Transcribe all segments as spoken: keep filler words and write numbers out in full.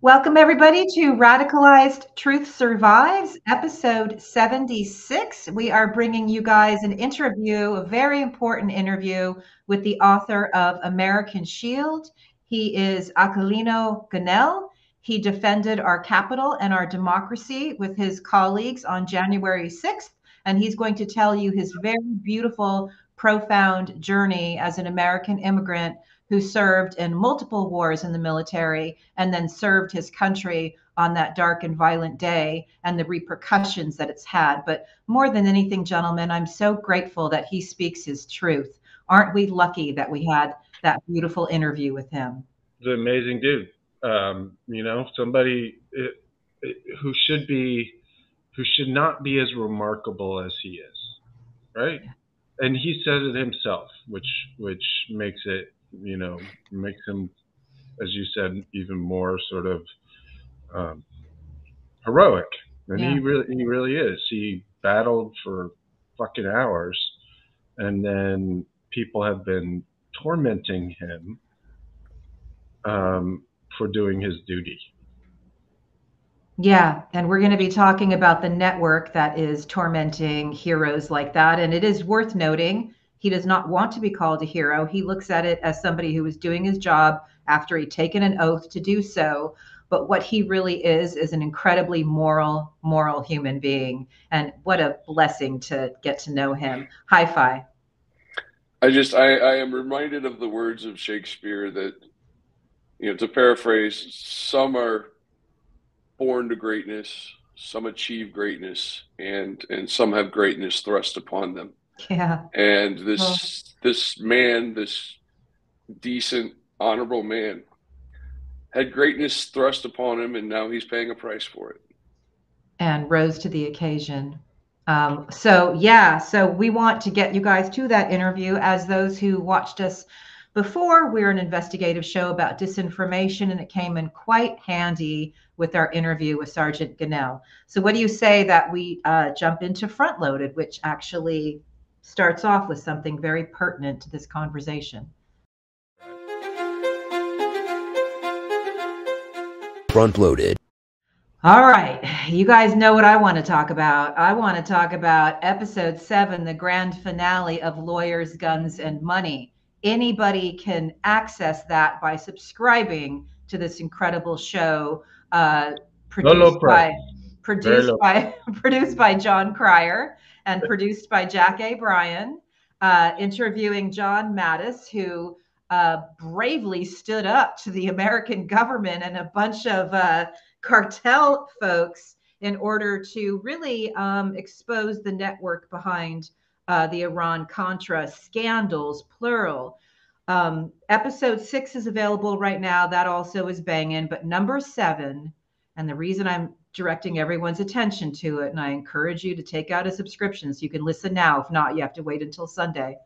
Welcome, everybody, to Radicalized Truth Survives, episode seventy-six. We are bringing you guys an interview, a very important interview with the author of American Shield. He is Aquilino Gonell. He defended our capital and our democracy with his colleagues on January sixth, and he's going to tell you his very beautiful, profound journey as an American immigrant who served in multiple wars in the military and then served his country on that dark and violent day and the repercussions that it's had. But more than anything, gentlemen, I'm so grateful that he speaks his truth. Aren't we lucky that we had that beautiful interview with him? He's an amazing dude. Um, you know, somebody who should be, who should not be as remarkable as he is, right? And he says it himself, which which makes it, you know, makes him, as you said, even more sort of um, heroic. And yeah. he really, he really is. He battled for fucking hours, and then people have been tormenting him um, for doing his duty. Yeah, and we're going to be talking about the network that is tormenting heroes like that. And it is worth noting, he does not want to be called a hero. He looks at it as somebody who was doing his job after he'd taken an oath to do so. But what he really is, is an incredibly moral, moral human being. And what a blessing to get to know him. Hi-fi. I just, I, I am reminded of the words of Shakespeare that, you know, to paraphrase, some are born to greatness, some achieve greatness, and and some have greatness thrust upon them. Yeah. And this well. this man, this decent, honorable man, had greatness thrust upon him, and now he's paying a price for it. And rose to the occasion. Um, so yeah, so we want to get you guys to that interview. As those who watched us before, we were an investigative show about disinformation, and it came in quite handy with our interview with Sergeant Gonell. So what do you say that we uh, jump into Front Loaded, which actually starts off with something very pertinent to this conversation? Front Loaded. All right, you guys know what I want to talk about. I want to talk about episode seven, the grand finale of Lawyers, Guns and Money. Anybody can access that by subscribing to this incredible show uh, produced low, low by produced by produced by John Cryer and produced by Jack A. Bryan, uh, interviewing John Mattis, who uh, bravely stood up to the American government and a bunch of uh, cartel folks in order to really um, expose the network behind Uh, the Iran-Contra scandals, plural. Um, episode six is available right now. That also is banging. But number seven, and the reason I'm directing everyone's attention to it, and I encourage you to take out a subscription so you can listen now. If not, you have to wait until Sunday.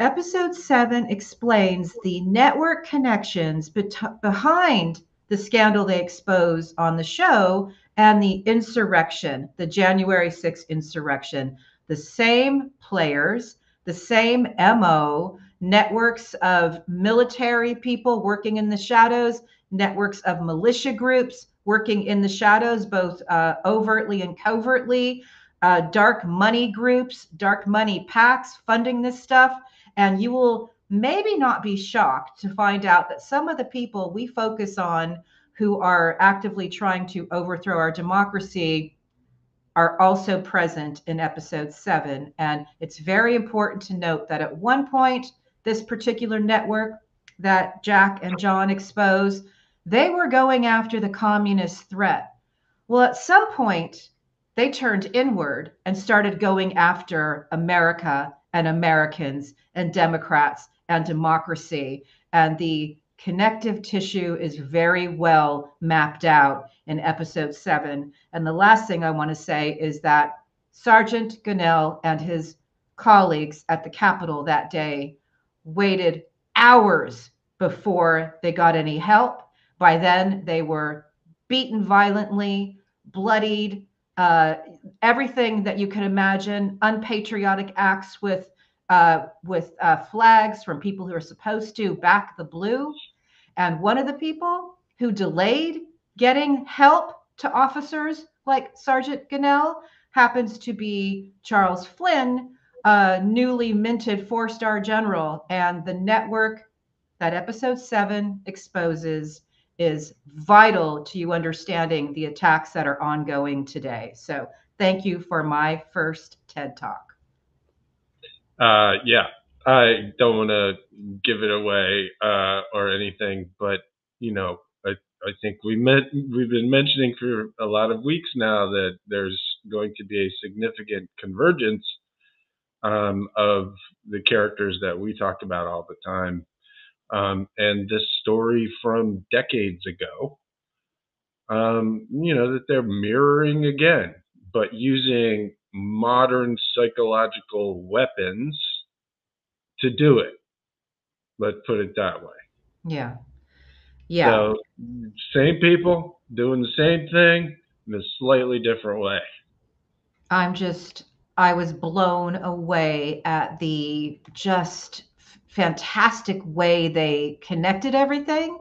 Episode seven explains the network connections be- behind the scandal they expose on the show and the insurrection, the January sixth insurrection. The same players, the same M O, networks of military people working in the shadows, networks of militia groups working in the shadows, both uh, overtly and covertly, uh, dark money groups, dark money PACs funding this stuff. And you will maybe not be shocked to find out that some of the people we focus on who are actively trying to overthrow our democracy are also present in episode seven. And it's very important to note that at one point, this particular network that Jack and John exposed, they were going after the communist threat. Well, at some point, they turned inward and started going after America and Americans and Democrats and democracy. And the connective tissue is very well mapped out in episode seven. And the last thing I want to say is that Sergeant Gonell and his colleagues at the Capitol that day waited hours before they got any help. By then, they were beaten violently, bloodied, uh, everything that you can imagine, unpatriotic acts with uh, with uh, flags from people who are supposed to back the blue. And one of the people who delayed getting help to officers like Sergeant Gonell happens to be Charles Flynn, a newly minted four-star general. And the network that episode seven exposes is vital to you understanding the attacks that are ongoing today. So thank you for my first TED Talk. Uh, yeah, I don't want to give it away uh, or anything, but, you know, I, I think we met, we've been mentioning for a lot of weeks now that there's going to be a significant convergence um, of the characters that we talked about all the time. Um, and this story from decades ago, um, you know, that they're mirroring again, but using modern psychological weapons to do it. Let's put it that way. Yeah. Yeah. So, same people doing the same thing in a slightly different way. I'm just, I was blown away at the just fantastic way they connected everything,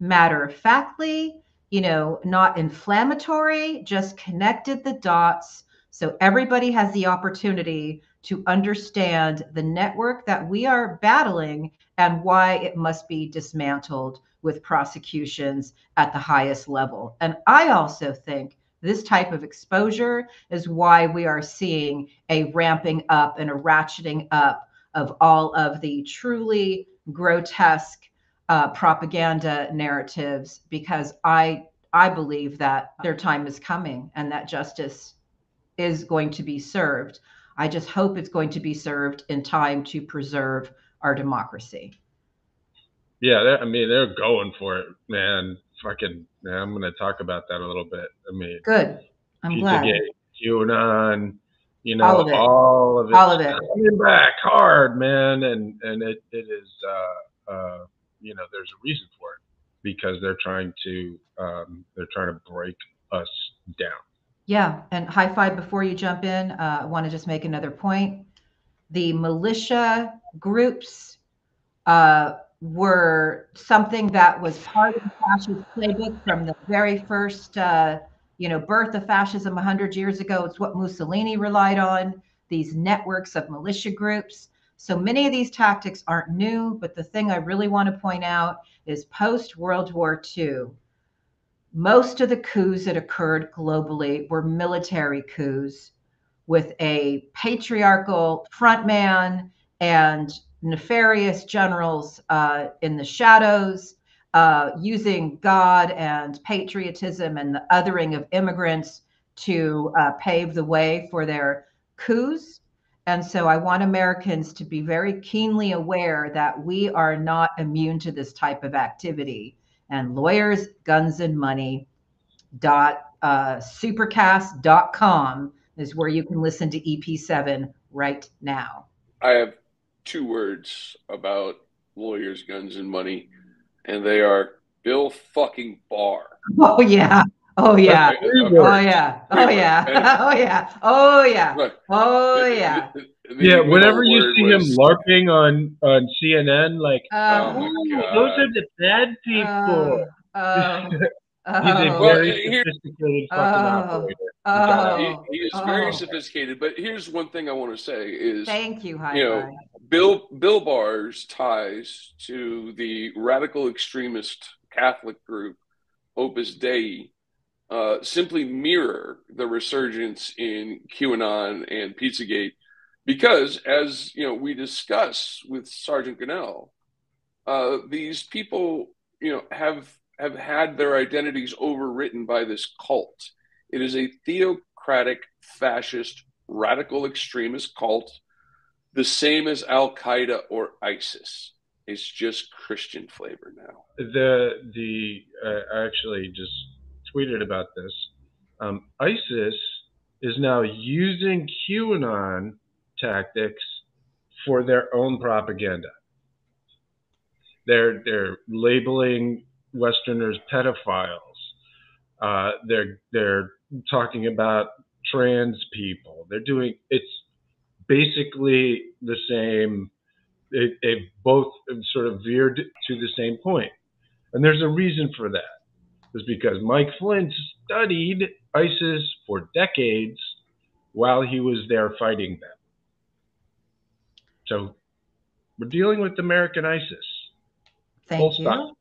matter-of-factly, you know, not inflammatory, just connected the dots. So everybody has the opportunity to understand the network that we are battling and why it must be dismantled with prosecutions at the highest level. And I also think this type of exposure is why we are seeing a ramping up and a ratcheting up of all of the truly grotesque uh, propaganda narratives, because I I believe that their time is coming and that justice is going to be served. I just hope it's going to be served in time to preserve our democracy. Yeah, I mean, they're going for it, man. Fucking, man, I'm going to talk about that a little bit. I mean, good. I'm glad. QAnon. You know, all of it, all of it, all of it. Coming back hard, man, and and it it is, uh, uh, you know, there's a reason for it, because they're trying to um, they're trying to break us down. Yeah, and high five before you jump in. Uh, I want to just make another point. The militia groups uh, were something that was part of the fascist playbook from the very first. Uh, You know, birth of fascism one hundred years ago. It's what Mussolini relied on, these networks of militia groups. So many of these tactics aren't new, but the thing I really want to point out is post-World War Two, most of the coups that occurred globally were military coups with a patriarchal frontman and nefarious generals uh, in the shadows. Uh, using God and patriotism and the othering of immigrants to uh, pave the way for their coups. And so I want Americans to be very keenly aware that we are not immune to this type of activity. And Lawyers, Guns and Money dot uh, supercast dot com is where you can listen to E P seven right now. I have two words about Lawyers, Guns and Money. And they are Bill fucking Barr. Oh yeah. Oh yeah. Oh yeah. Oh yeah. Oh yeah. Oh yeah. Oh yeah. Yeah. Whenever you see him LARPing on on C N N, like, those are the bad people. He's a very sophisticated fucking operator. He is very sophisticated. But here's one thing I want to say is, thank you, High Five. Bill Bill Barr's ties to the radical extremist Catholic group Opus Dei uh, simply mirror the resurgence in QAnon and Pizzagate, because, as you know, we discuss with Sergeant Gonell, uh, these people, you know, have have had their identities overwritten by this cult. It is a theocratic, fascist, radical extremist cult. The same as Al-Qaeda or ISIS. It's just Christian flavor now. The, the uh, I actually just tweeted about this. Um, ISIS is now using QAnon tactics for their own propaganda. They're, they're labeling Westerners pedophiles. Uh, they're, they're talking about trans people. They're doing, it's, basically the same. They, they both sort of veered to the same point. And there's a reason for that. It's because Mike Flynn studied ISIS for decades while he was there fighting them. So we're dealing with American ISIS. Thank you. Stop.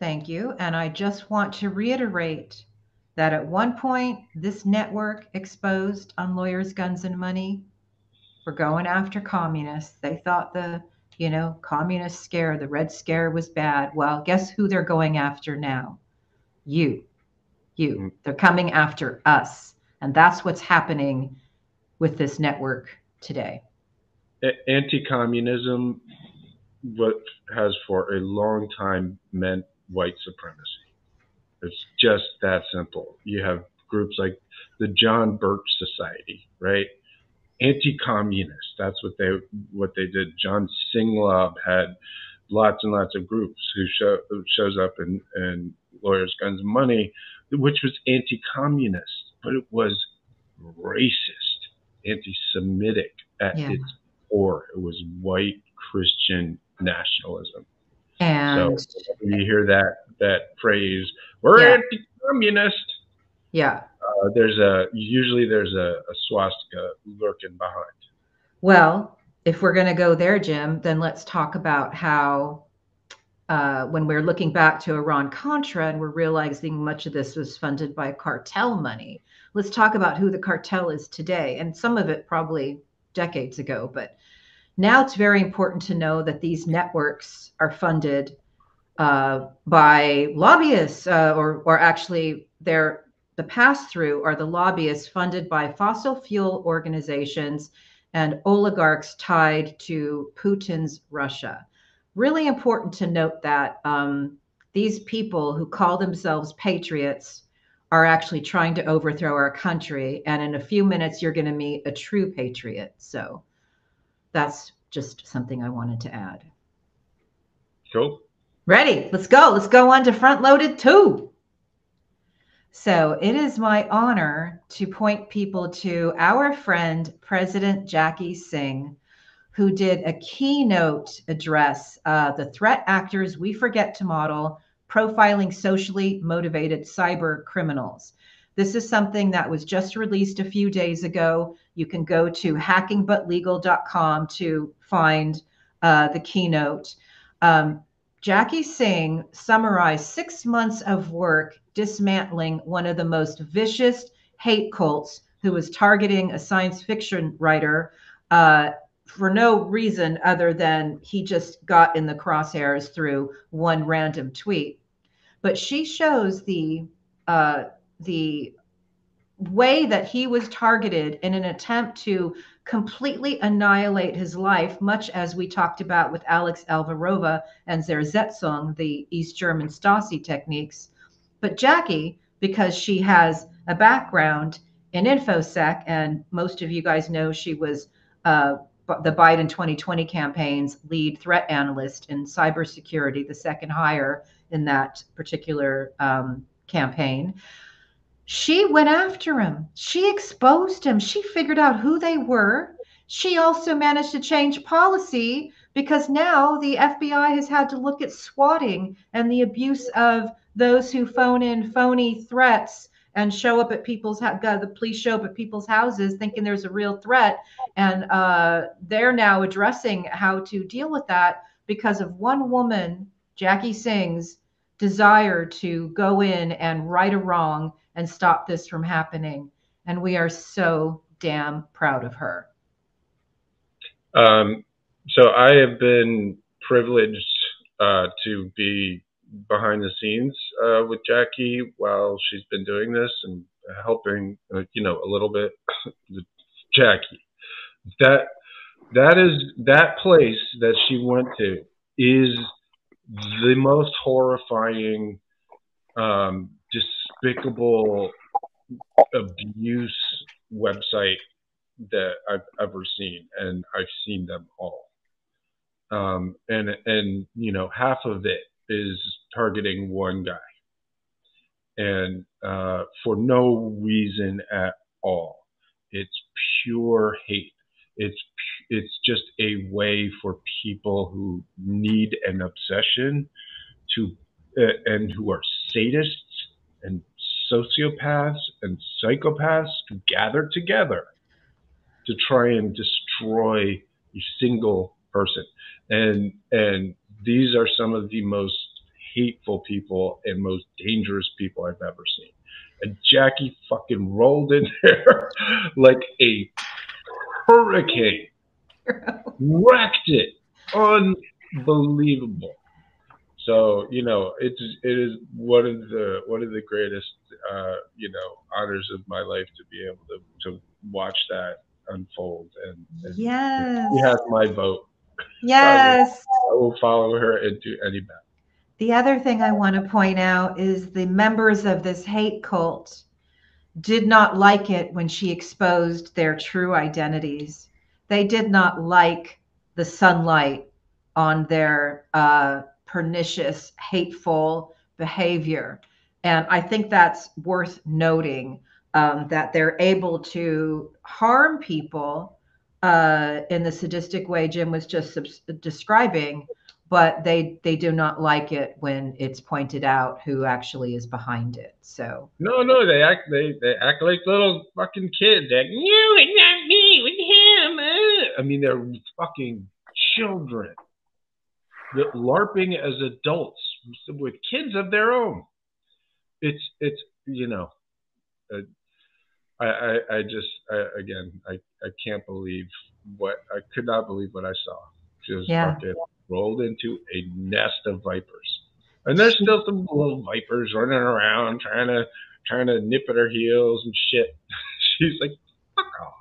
Thank you. And I just want to reiterate that at one point, this network exposed on Lawyers, Guns and Money for going after communists. They thought the, you know, communist scare, the Red Scare was bad. Well, guess who they're going after now? You, you, mm-hmm. They're coming after us. And that's what's happening with this network today. Anti-communism has for a long time meant white supremacy. It's just that simple. You have groups like the John Birch Society, right? Anti-communist. That's what they what they did. John Singlob had lots and lots of groups who show, shows up in, in Lawyers, Guns, and Money, which was anti-communist, but it was racist, anti-Semitic at yeah. its core. It was white Christian nationalism. And so when you hear that that phrase, we're yeah. anti-communist. Yeah. Uh, there's a usually there's a, a swastika lurking behind. Well, if we're going to go there, Jim, then let's talk about how uh, when we're looking back to Iran-Contra and we're realizing much of this was funded by cartel money. Let's talk about who the cartel is today, and some of it probably decades ago, but now it's very important to know that these networks are funded uh, by lobbyists, uh, or, or actually they're, the pass-through are the lobbyists funded by fossil fuel organizations and oligarchs tied to Putin's Russia. Really important to note that um, these people who call themselves patriots are actually trying to overthrow our country. And in a few minutes, you're going to meet a true patriot. So that's just something I wanted to add. Cool. Ready? Let's go. Let's go on to Front Loaded two. So it is my honor to point people to our friend, President Jackie Singh, who did a keynote address, uh, The Threat Actors We Forget to Model, Profiling Socially Motivated Cyber Criminals. This is something that was just released a few days ago. You can go to hacking but legal dot com to find uh, the keynote. Um, Jackie Singh summarized six months of work dismantling one of the most vicious hate cults who was targeting a science fiction writer uh, for no reason other than he just got in the crosshairs through one random tweet. But she shows the uh, the way that he was targeted in an attempt to completely annihilate his life, much as we talked about with Alex Alvarova and Zersetzung, the East German Stasi techniques. But Jackie, because she has a background in InfoSec, and most of you guys know she was uh, the Biden twenty twenty campaign's lead threat analyst in cybersecurity, the second hire in that particular um, campaign. She went after him. She exposed him. She figured out who they were. She also managed to change policy because now the F B I has had to look at swatting and the abuse of those who phone in phony threats and show up at people's houses. The police show up at people's houses thinking there's a real threat. And uh, they're now addressing how to deal with that because of one woman, Jackie Singh's desire to go in and right a wrong and stop this from happening. And we are so damn proud of her. Um, so I have been privileged uh, to be behind the scenes uh, with Jackie while she's been doing this and helping, uh, you know, a little bit with Jackie. That, that is, that place that she went to is the most horrifying um, despicable abuse website that I've ever seen, and I've seen them all. Um, and and you know, half of it is targeting one guy, and uh, for no reason at all. It's pure hate. It's it's just a way for people who need an obsession to uh, and who are sadists and sociopaths and psychopaths to gather together to try and destroy a single person. And and these are some of the most hateful people and most dangerous people I've ever seen. And Jackie fucking rolled in there like a hurricane. Wrecked it. Unbelievable. So, you know, it's it is one of the one of the greatest uh, you know, honors of my life to be able to to watch that unfold, and, and yes, she has my vote. Yes. I will, I will follow her into any battle. The other thing I want to point out is the members of this hate cult did not like it when she exposed their true identities. They did not like the sunlight on their uh, pernicious, hateful behavior. And I think that's worth noting, um, that they're able to harm people uh, in the sadistic way Jim was just describing, but they they do not like it when it's pointed out who actually is behind it. So no, no, they act they, they act like little fucking kids. They're like, no, it's not me, it's him. I mean, they're fucking children. They're LARPing as adults with kids of their own. It's it's you know, uh, I, I I just I, again I I can't believe what I could not believe what I saw. Just yeah. fucking. Rolled into a nest of vipers, and there's still some little vipers running around trying to trying to nip at her heels and shit. She's like, fuck off.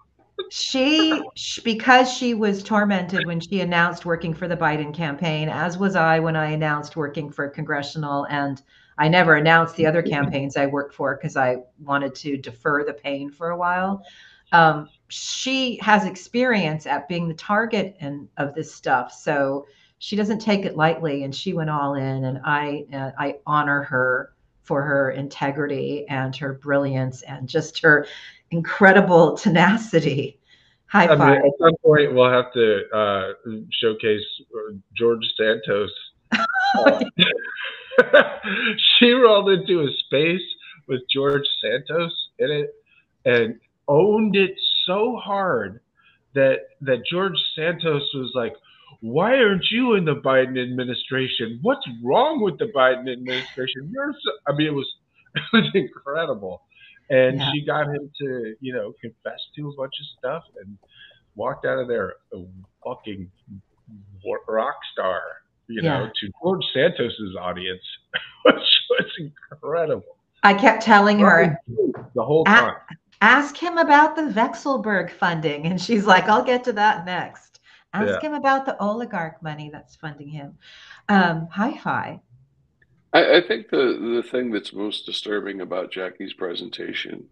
She, because she was tormented when she announced working for the Biden campaign, as was I when I announced working for congressional, and I never announced the other campaigns I worked for because I wanted to defer the pain for a while. Um, she has experience at being the target and of this stuff, so she doesn't take it lightly, and she went all in, and I uh, I honor her for her integrity and her brilliance and just her incredible tenacity. High five. I mean, at some point, we'll have to uh, showcase George Santos. Uh, she rolled into a space with George Santos in it and owned it so hard that that George Santos was like, why aren't you in the Biden administration? What's wrong with the Biden administration? You're so, I mean, it was, it was incredible. And yeah. she got him to, you know, confess to a bunch of stuff and walked out of there a fucking rock star, you yeah. know, to George Santos's audience, which was incredible. I kept telling her the whole time, ask him about the Vexelberg funding. And she's like, I'll get to that next. Ask yeah. him about the oligarch money that's funding him. Um, Hi-Fi. I, I think the, the thing that's most disturbing about Jackie's presentation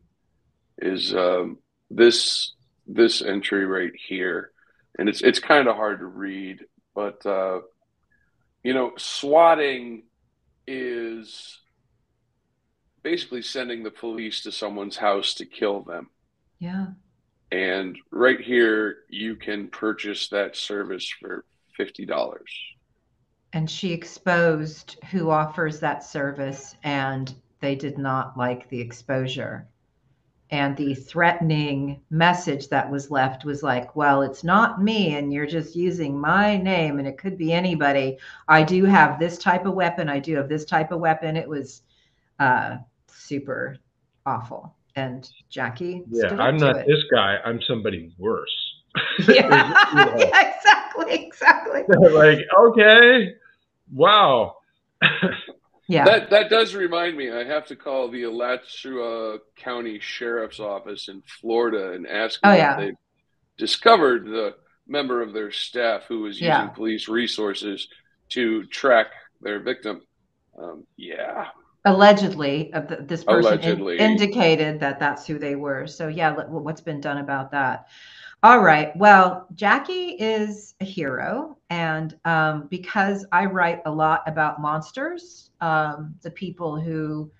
is um, this this entry right here. And it's it's kind of hard to read, but, uh, you know, swatting is basically sending the police to someone's house to kill them. Yeah. And right here, you can purchase that service for fifty dollars. And she exposed who offers that service, and they did not like the exposure. And the threatening message that was left was like, well, it's not me, and you're just using my name, and it could be anybody. I do have this type of weapon. I do have this type of weapon. It was uh, super awful. And Jackie, yeah, I'm not it. this guy. I'm somebody worse. Yeah, yeah. yeah exactly, exactly. Like, okay, wow. yeah, that that does remind me. I have to call the Alachua County Sheriff's Office in Florida and ask them oh, yeah. if they've discovered the member of their staff who was using yeah. police resources to track their victim. Um, yeah. Allegedly, uh, this person Allegedly. In indicated that that's who they were. So yeah, what's been done about that? All right. Well, Jackie is a hero. And um, because I write a lot about monsters, um, the people who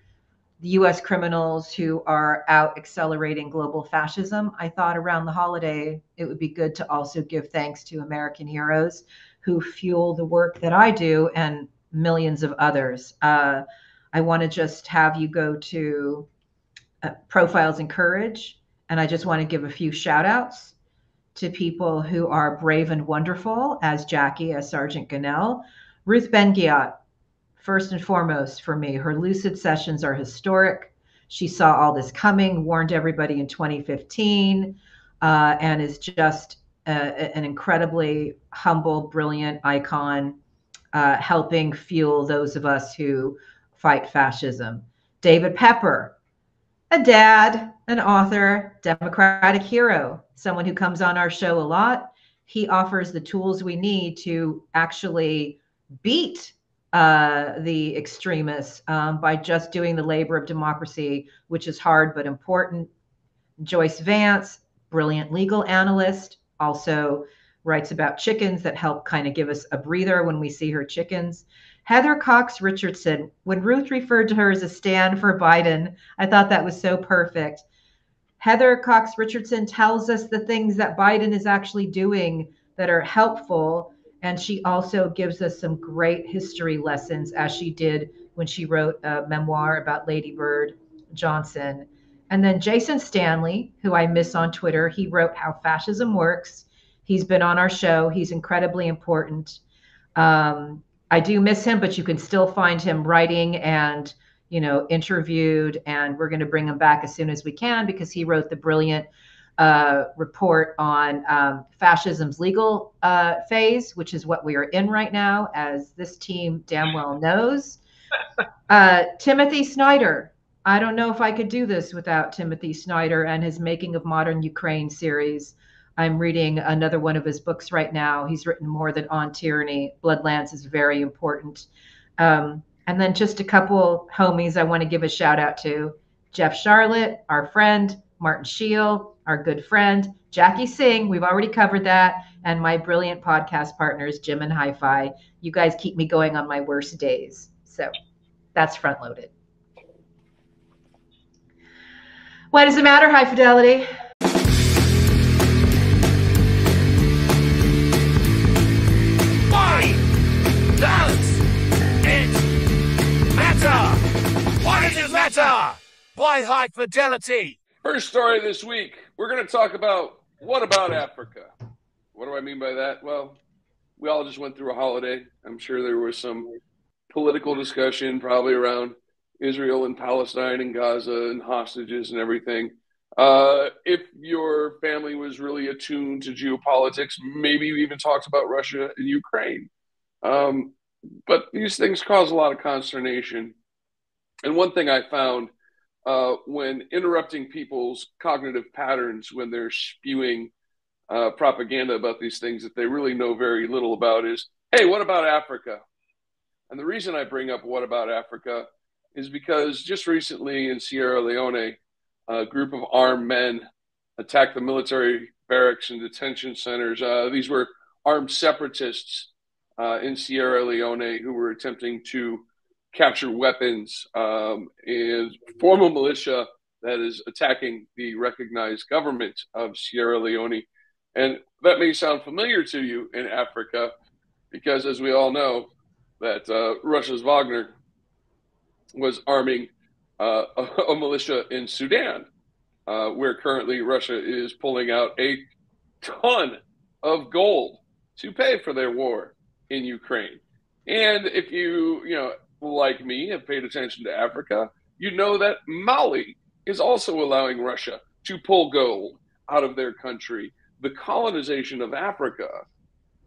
the U S criminals who are out accelerating global fascism, I thought around the holiday, it would be good to also give thanks to American heroes who fuel the work that I do and millions of others. Uh, I want to just have you go to uh, Profiles in Courage, and I just want to give a few shout outs to people who are brave and wonderful, as Jackie, as Sergeant Gonell, Ruth Ben-Ghiott. First and foremost for me, her lucid sessions are historic. She saw all this coming, warned everybody in twenty fifteen, uh, and is just a, an incredibly humble, brilliant icon, uh, helping fuel those of us who fight fascism. David Pepper, a dad, an author, democratic hero, someone who comes on our show a lot. He offers the tools we need to actually beat Uh, the extremists um, by just doing the labor of democracy, which is hard but important. Joyce Vance, brilliant legal analyst, also writes about chickens that help kind of give us a breather when we see her chickens. Heather Cox Richardson, when Ruth referred to her as a stand for Biden, I thought that was so perfect. Heather Cox Richardson tells us the things that Biden is actually doing that are helpful. And she also gives us some great history lessons, as she did when she wrote a memoir about Lady Bird Johnson. And then Jason Stanley, who I miss on Twitter, he wrote How Fascism Works. He's been on our show. He's incredibly important. Um, I do miss him, but you can still find him writing and, you know, interviewed. And we're going to bring him back as soon as we can, because he wrote the brilliant Uh, report on um, fascism's legal uh, phase, which is what we are in right now, as this team damn well knows. Uh, Timothy Snyder. I don't know if I could do this without Timothy Snyder and his Making of Modern Ukraine series. I'm reading another one of his books right now. He's written more than On Tyranny. Bloodlands is very important. Um, and then just a couple homies I want to give a shout out to. Jeff Charlotte, our friend, Martin Shield, our good friend, Jackie Singh, we've already covered that, and my brilliant podcast partners, Jim and Hi-Fi. You guys keep me going on my worst days. So that's front-loaded. Why does it matter, High Fidelity? Why does it matter? Why does it matter? Why High Fidelity? First story this week, we're going to talk about, what about Africa? What do I mean by that? Well, we all just went through a holiday. I'm sure there was some political discussion probably around Israel and Palestine and Gaza and hostages and everything. Uh, if your family was really attuned to geopolitics, maybe you even talked about Russia and Ukraine. Um, but these things cause a lot of consternation. And one thing I found, Uh, when interrupting people's cognitive patterns when they're spewing uh, propaganda about these things that they really know very little about is, hey, what about Africa? And the reason I bring up what about Africa is because just recently in Sierra Leone, a group of armed men attacked the military barracks and detention centers. Uh, these were armed separatists uh, in Sierra Leone who were attempting to capture weapons um, and form a militia that is attacking the recognized government of Sierra Leone. And that may sound familiar to you in Africa, because as we all know, that uh, Russia's Wagner was arming uh, a, a militia in Sudan, uh, where currently Russia is pulling out a ton of gold to pay for their war in Ukraine. And if you, you know, like me, have paid attention to Africa, you know that Mali is also allowing Russia to pull gold out of their country. The colonization of Africa,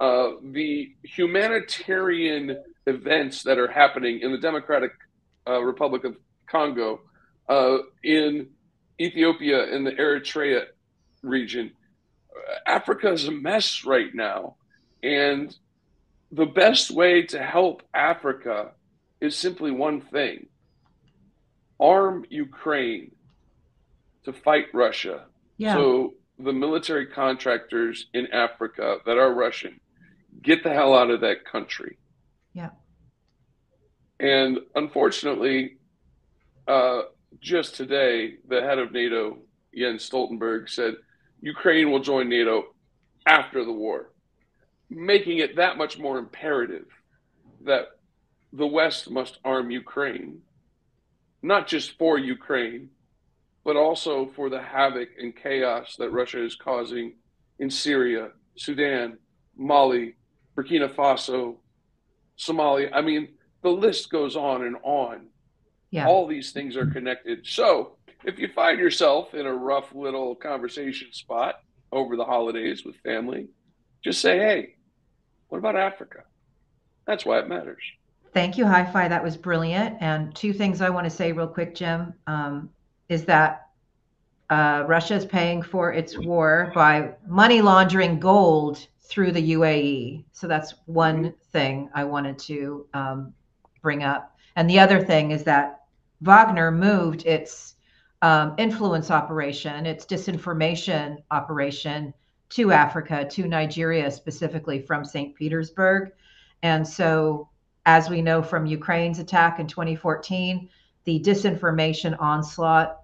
uh, the humanitarian events that are happening in the Democratic uh, Republic of Congo, uh, in Ethiopia, in the Eritrea region, Africa is a mess right now. And the best way to help Africa is simply one thing: arm Ukraine to fight Russia. Yeah. So the military contractors in Africa that are Russian, get the hell out of that country. Yeah. And unfortunately, uh, just today, the head of NATO, Jens Stoltenberg, said Ukraine will join NATO after the war, making it that much more imperative that the West must arm Ukraine, not just for Ukraine, but also for the havoc and chaos that Russia is causing in Syria, Sudan, Mali, Burkina Faso, Somalia. I mean, the list goes on and on. Yeah. All these things are connected. So if you find yourself in a rough little conversation spot over the holidays with family, just say, hey, what about Africa? That's why it matters. Thank you, Hi-Fi. That was brilliant. And two things I want to say real quick, Jim, um, is that uh, Russia is paying for its war by money laundering gold through the U A E. So that's one thing I wanted to um, bring up. And the other thing is that Wagner moved its um, influence operation, its disinformation operation to Africa, to Nigeria specifically from Saint Petersburg. And so, as we know from Ukraine's attack in twenty fourteen, the disinformation onslaught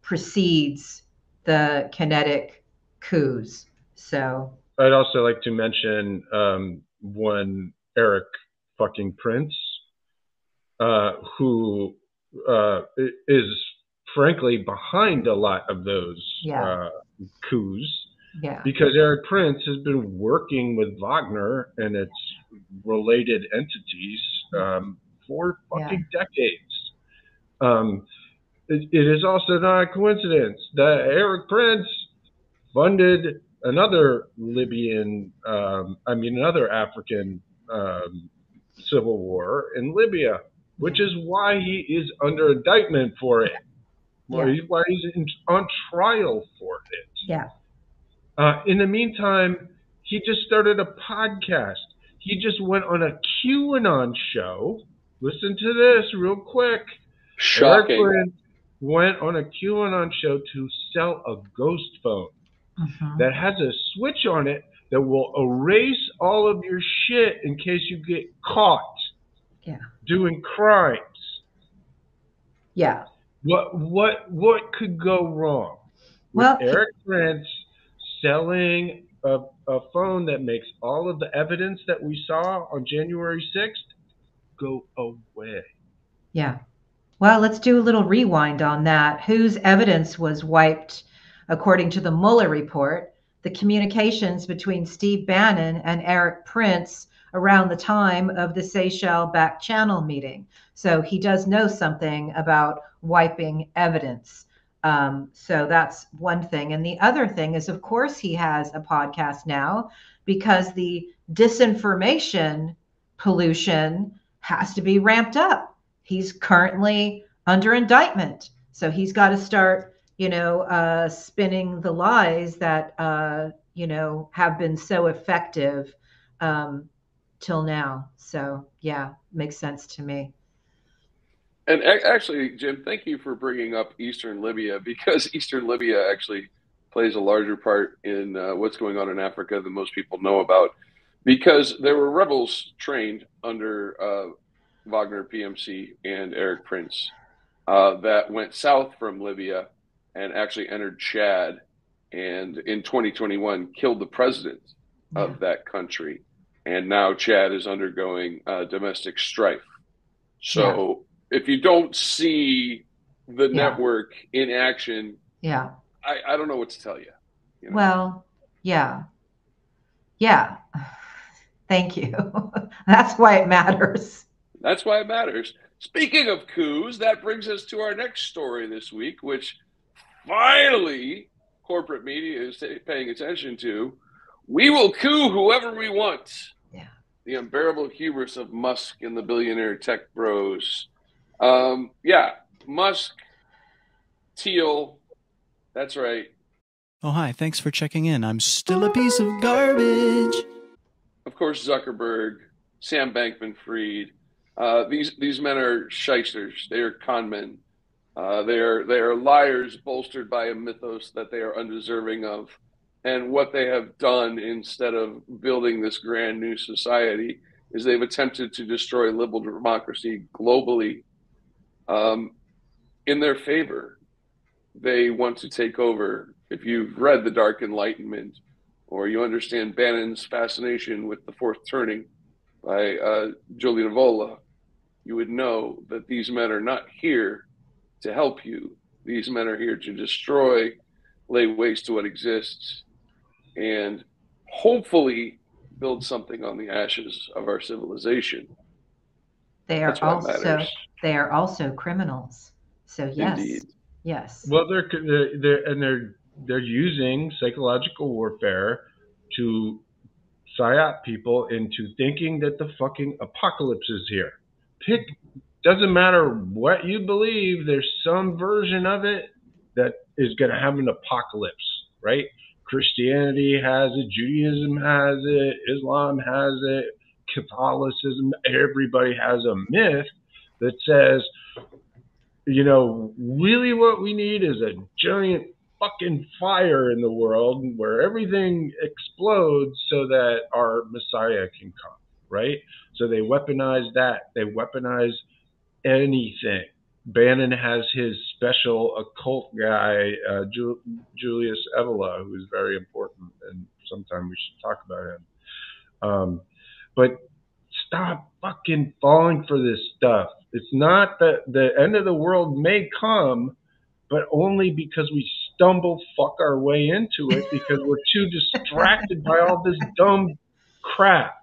precedes the kinetic coups. So I'd also like to mention um, one Eric fucking Prince, uh, who uh, is frankly behind a lot of those yeah. uh, coups. Yeah. Because Eric Prince has been working with Wagner and its related entities um, for fucking yeah. decades. Um, it, it is also not a coincidence that Eric Prince funded another Libyan, um, I mean, another African um, civil war in Libya, which is why he is under indictment for it, why, yeah. why he's in, on trial for it. Yeah. Uh, in the meantime, he just started a podcast. He just went on a QAnon show. Listen to this real quick. Shocking. Eric Prince went on a QAnon show to sell a ghost phone uh-huh. that has a switch on it that will erase all of your shit in case you get caught yeah. doing crimes. Yeah. What what what could go wrong? Well, with Eric Prince selling a, a phone that makes all of the evidence that we saw on January sixth go away. Yeah. Well, let's do a little rewind on that. Whose evidence was wiped, according to the Mueller report? The communications between Steve Bannon and Eric Prince around the time of the Seychelles back channel meeting. So he does know something about wiping evidence. Um, so that's one thing. And the other thing is, of course, he has a podcast now because the disinformation pollution has to be ramped up. He's currently under indictment. So he's got to start, you know, uh, spinning the lies that, uh, you know, have been so effective um, till now. So, yeah, makes sense to me. And actually, Jim, thank you for bringing up Eastern Libya, because Eastern Libya actually plays a larger part in uh, what's going on in Africa than most people know about, because there were rebels trained under uh, Wagner, P M C, and Eric Prince uh, that went south from Libya and actually entered Chad, and in twenty twenty-one killed the president yeah. of that country. And now Chad is undergoing uh, domestic strife. So... Yeah. If you don't see the yeah. network in action, yeah, I, I don't know what to tell you. you know? Well, yeah. Yeah. Thank you. That's why it matters. That's why it matters. Speaking of coups, that brings us to our next story this week, which finally corporate media is paying attention to. We will coup whoever we want. Yeah. The unbearable hubris of Musk and the billionaire tech bros. Um, yeah, Musk, Teal, that's right. Oh, hi, thanks for checking in. I'm still a piece of garbage. Of course, Zuckerberg, Sam Bankman-Fried, uh, these, these men are shysters. They are con men. Uh, they are, they are liars bolstered by a mythos that they are undeserving of. And what they have done instead of building this grand new society is they've attempted to destroy liberal democracy globally. Um, in their favor. They want to take over. If you've read The Dark Enlightenment, or you understand Bannon's fascination with The Fourth Turning by uh, Julius Evola, you would know that these men are not here to help you. These men are here to destroy, lay waste to what exists, and hopefully build something on the ashes of our civilization. They are also they are also criminals. So yes, Indeed. yes. Well, they're they're and they're they're using psychological warfare to psyop people into thinking that the fucking apocalypse is here. Pick doesn't matter what you believe. There's some version of it that is going to have an apocalypse, right? Christianity has it, Judaism has it, Islam has it, Catholicism, everybody has a myth that says, you know, really what we need is a giant fucking fire in the world where everything explodes so that our Messiah can come, right? So they weaponize that. They weaponize anything. Bannon has his special occult guy, uh, Ju- Julius Evola, who is very important, and sometime we should talk about him. Um, but stop fucking falling for this stuff. It's not that the end of the world may come, but only because we stumble fuck our way into it because we're too distracted by all this dumb crap.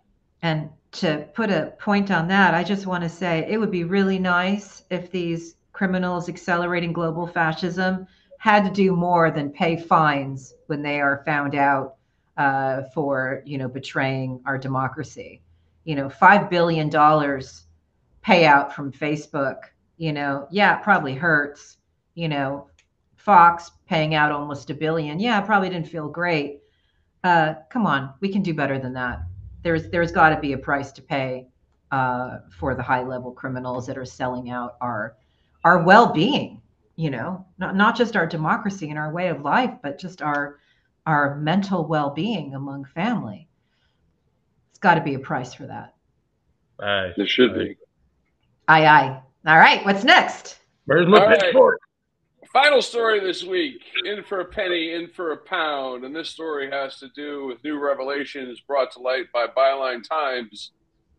And to put a point on that, I just want to say it would be really nice if these criminals accelerating global fascism had to do more than pay fines when they are found out uh, for, you know, betraying our democracy. You know, five billion dollars payout from Facebook, you know, yeah, it probably hurts. You know, Fox paying out almost a billion. Yeah, probably didn't feel great. Uh, come on, we can do better than that. There's there's got to be a price to pay uh, for the high level criminals that are selling out our our well-being, you know, not not just our democracy and our way of life, but just our our mental well-being among family. It's got to be a price for that. Aye, there should be. Aye, aye. All right, what's next? Where's my pitchfork? Final story this week, in for a penny, in for a pound. And this story has to do with new revelations brought to light by Byline Times,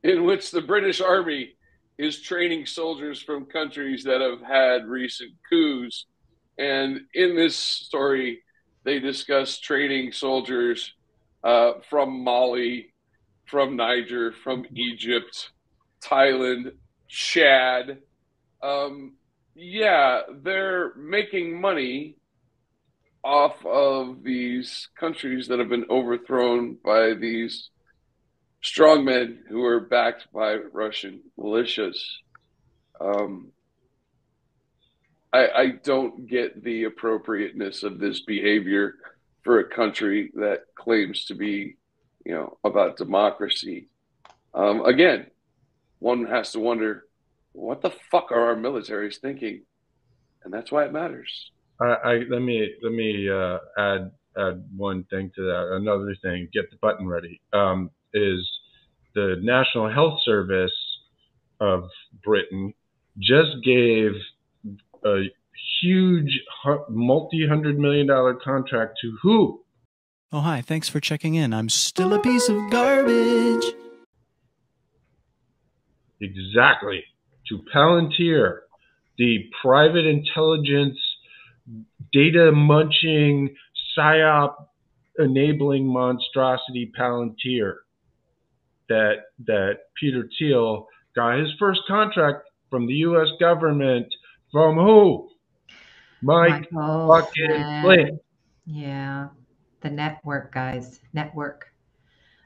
in which the British Army is training soldiers from countries that have had recent coups. And in this story, they discuss training soldiers uh, from Mali, from Niger, from Egypt, Thailand, Chad. Um, Yeah, they're making money off of these countries that have been overthrown by these strongmen who are backed by Russian militias. Um, I, I don't get the appropriateness of this behavior for a country that claims to be, you know, about democracy. Um, again, one has to wonder, what the fuck are our militaries thinking? And that's why it matters. I, I let me let me uh, add add one thing to that. Another thing, get the button ready. Um, is the National Health Service of Britain just gave a huge multi-hundred million dollar contract to who? Oh hi, thanks for checking in. I'm still a piece of garbage. Exactly. To Palantir, the private intelligence, data-munching, psyop-enabling monstrosity Palantir that that Peter Thiel got his first contract from the U S government from who? Mike fucking Flynn. Yeah, the network, guys. Network.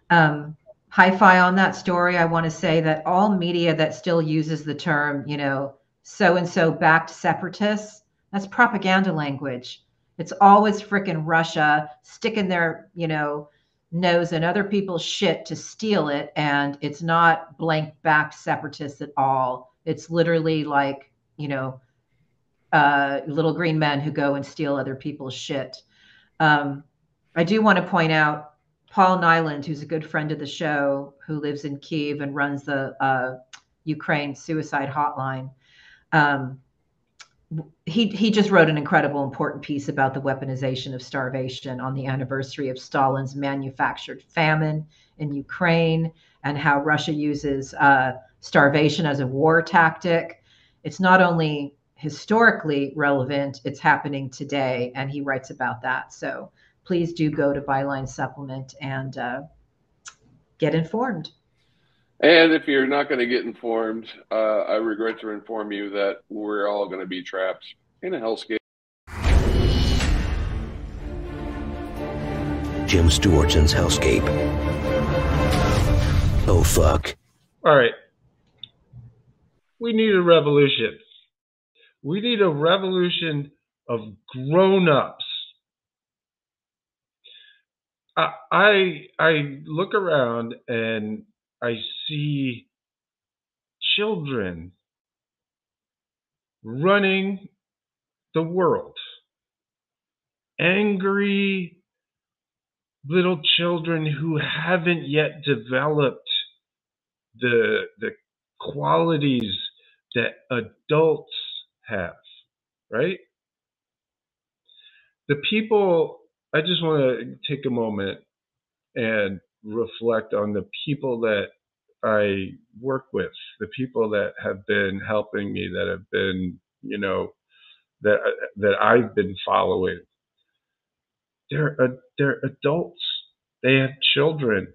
Um. Hi-fi on that story. I want to say that all media that still uses the term, you know, so-and-so backed separatists, that's propaganda language. It's always frickin' Russia sticking their, you know, nose in other people's shit to steal it. And it's not blank backed separatists at all. It's literally like, you know, uh, little green men who go and steal other people's shit. Um, I do want to point out Paul Nyland, who's a good friend of the show, who lives in Kyiv and runs the uh, Ukraine suicide hotline, um, he he just wrote an incredible, important piece about the weaponization of starvation on the anniversary of Stalin's manufactured famine in Ukraine, and how Russia uses uh, starvation as a war tactic. It's not only historically relevant, it's happening today, and he writes about that. So please do go to Byline Supplement and uh, get informed. And if you're not going to get informed, uh, I regret to inform you that we're all going to be trapped in a hellscape. Jim Stewartson's hellscape. Oh, fuck. All right. We need a revolution. We need a revolution of grown-ups. I, I, I look around and I see children running the world. Angry little children who haven't yet developed the, the qualities that adults have, right? The people, I just want to take a moment and reflect on the people that I work with, the people that have been helping me, that have been, you know, that that I've been following. They're uh, they're adults. They have children.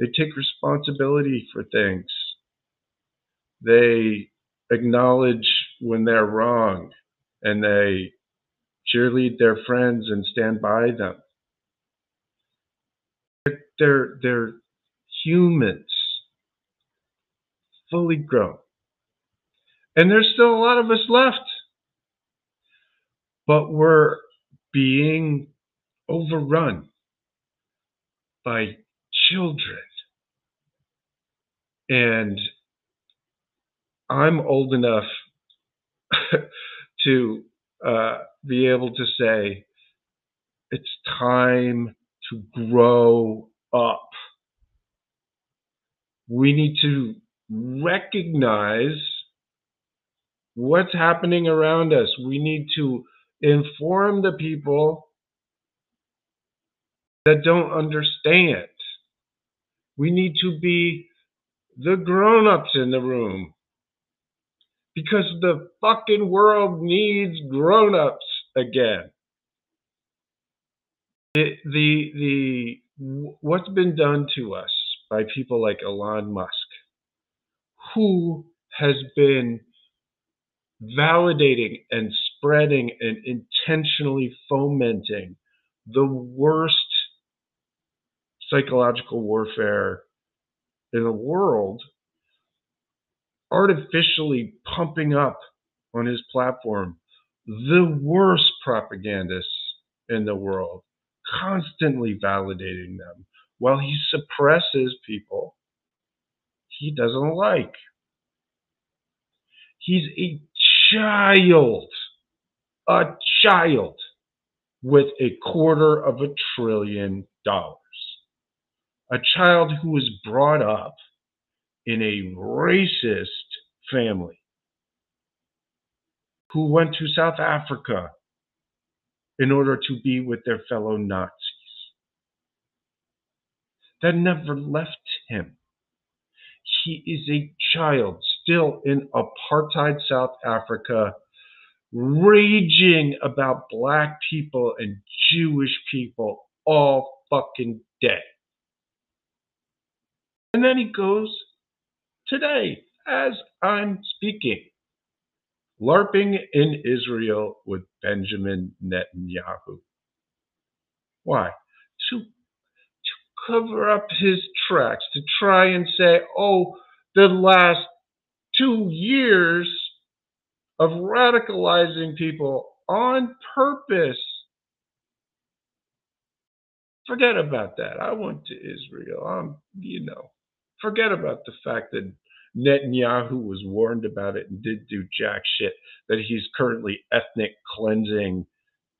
They take responsibility for things. They acknowledge when they're wrong, and they cheerlead their friends and stand by them. They're, they're humans, fully grown. And there's still a lot of us left. But we're being overrun by children. And I'm old enough to uh, be able to say, it's time to grow up. We need to recognize what's happening around us. We need to inform the people that don't understand. We need to be the grown-ups in the room, because the fucking world needs grown-ups again. It, the the what's been done to us by people like Elon Musk, who has been validating and spreading and intentionally fomenting the worst psychological warfare in the world, artificially pumping up on his platform the worst propagandists in the world, constantly validating them while he suppresses people he doesn't like. He's a child, a child with a quarter of a trillion dollars. A child who was brought up in a racist family, who went to South Africa in order to be with their fellow Nazis. That never left him. He is a child still in apartheid South Africa, raging about black people and Jewish people all fucking day. And then he goes today, as I'm speaking, LARPing in Israel with Benjamin Netanyahu. Why? To, to cover up his tracks, to try and say, oh, the last two years of radicalizing people on purpose. Forget about that. I went to Israel. I'm, you know, forget about the fact that Netanyahu was warned about it and did do jack shit, that he's currently ethnic cleansing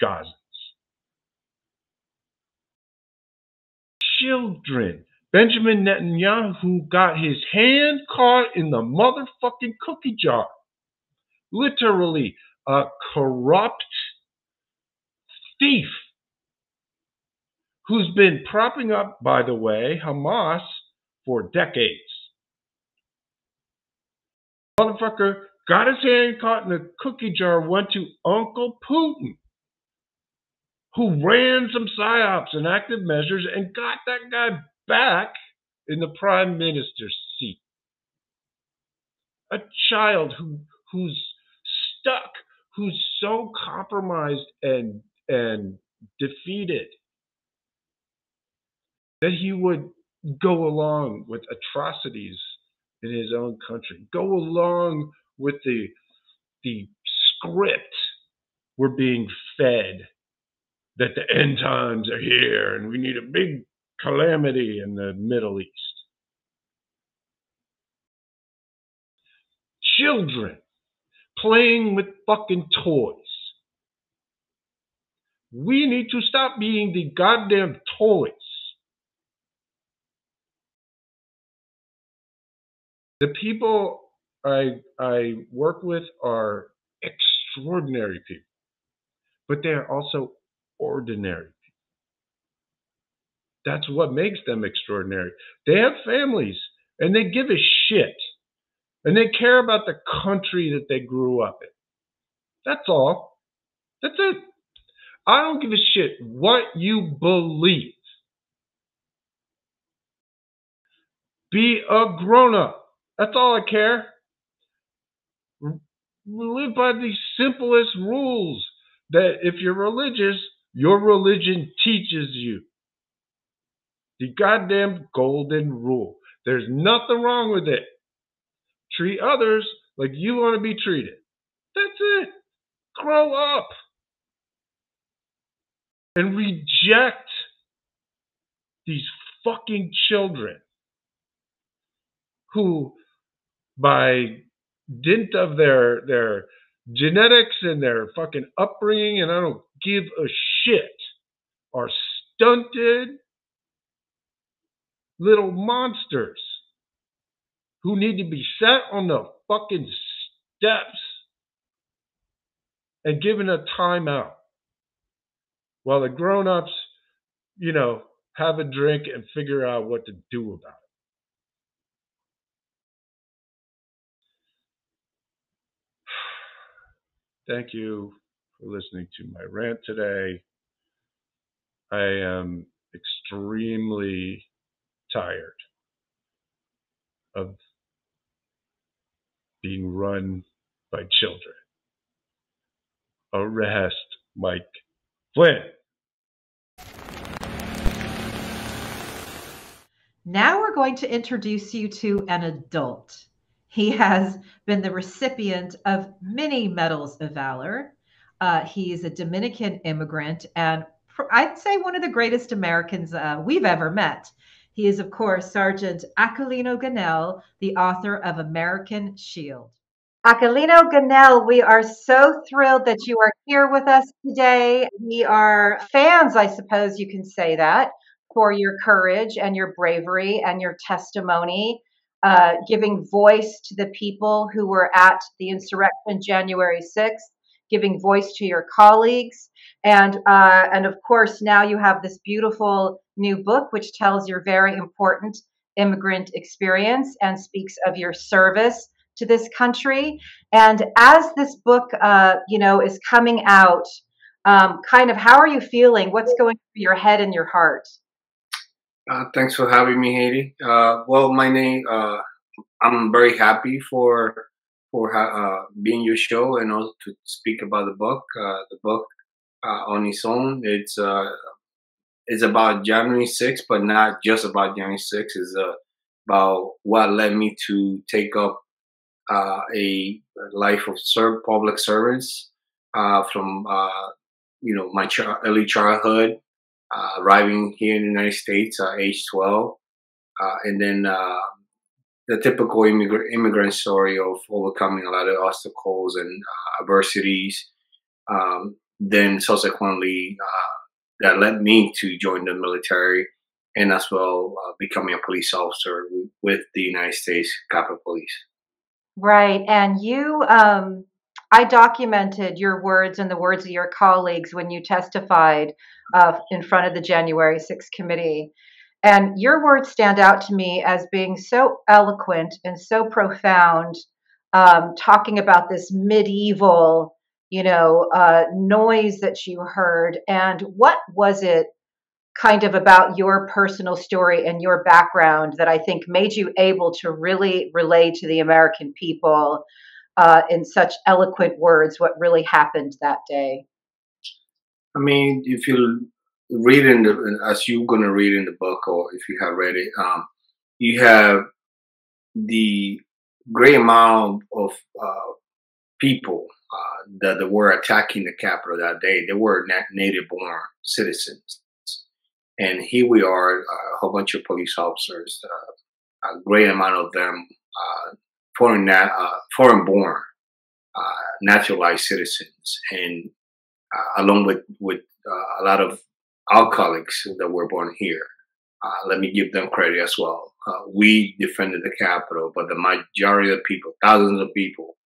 Gazans. Children. Benjamin Netanyahu got his hand caught in the motherfucking cookie jar. Literally. uh, corrupt thief who's been propping up, by the way, Hamas for decades. Motherfucker got his hand caught in a cookie jar, went to Uncle Putin, who ran some psyops and active measures and got that guy back in the prime minister's seat. A child who who's stuck, who's so compromised and and defeated that he would go along with atrocities in his own country, go along with the the script we're being fed that the end times are here and we need a big calamity in the Middle East. Children playing with fucking toys. We need to stop being the goddamn toys . The people I I work with are extraordinary people, but they are also ordinary people. That's what makes them extraordinary. They have families, and they give a shit, and they care about the country that they grew up in. That's all. That's it. I don't give a shit what you believe. Be a grown-up. That's all I care. Live by the simplest rules that if you're religious, your religion teaches you. The goddamn golden rule. There's nothing wrong with it. Treat others like you want to be treated. That's it. Grow up. And reject these fucking children who, by dint of their their genetics and their fucking upbringing, and I don't give a shit, are stunted little monsters who need to be set on the fucking steps and given a timeout while the grown-ups, you know, have a drink and figure out what to do about it. Thank you for listening to my rant today. I am extremely tired of being run by children. Arrest Mike Flynn. Now we're going to introduce you to an adult. He has been the recipient of many Medals of Valor. Uh, he is a Dominican immigrant and pr- I'd say one of the greatest Americans uh, we've ever met. He is, of course, Sergeant Aquilino Gonell, the author of American Shield. Aquilino Gonell, we are so thrilled that you are here with us today. We are fans, I suppose you can say that, for your courage and your bravery and your testimony. Uh, giving voice to the people who were at the insurrection January sixth, giving voice to your colleagues. And, uh, and of course, now you have this beautiful new book, which tells your very important immigrant experience and speaks of your service to this country. And as this book, uh, you know, is coming out, um, kind of, how are you feeling? What's going through your head and your heart? Uh, thanks for having me, Haiti. Uh, well, my name, uh, I'm very happy for for ha uh, being your show and also to speak about the book. Uh, the book uh, on its own, it's uh, it's about January sixth, but not just about January sixth. It's uh, about what led me to take up uh, a life of serve, public service uh, from uh, you know my ch early childhood. Uh, arriving here in the United States at uh, age twelve, uh, and then uh, the typical immigrant immigrant story of overcoming a lot of obstacles and uh, adversities. Um, then subsequently, uh, that led me to join the military and as well uh, becoming a police officer with the United States Capitol Police. Right, and you um, I documented your words and the words of your colleagues when you testified uh, in front of the January sixth committee. And your words stand out to me as being so eloquent and so profound, um, talking about this medieval, you know, uh, noise that you heard. And what was it kind of about your personal story and your background that I think made you able to really relay to the American people uh, in such eloquent words what really happened that day? I mean, if you read in the, as you're going to read in the book, or if you have read it, um, you have the great amount of uh, people uh, that, that were attacking the Capitol that day. They were native-born citizens. And here we are, a whole bunch of police officers, uh, a great amount of them uh, foreign, uh, foreign-born, uh, naturalized citizens, and uh, along with, with uh, a lot of our colleagues that were born here. Uh, let me give them credit as well. Uh, we defended the Capitol, but the majority of people, thousands of people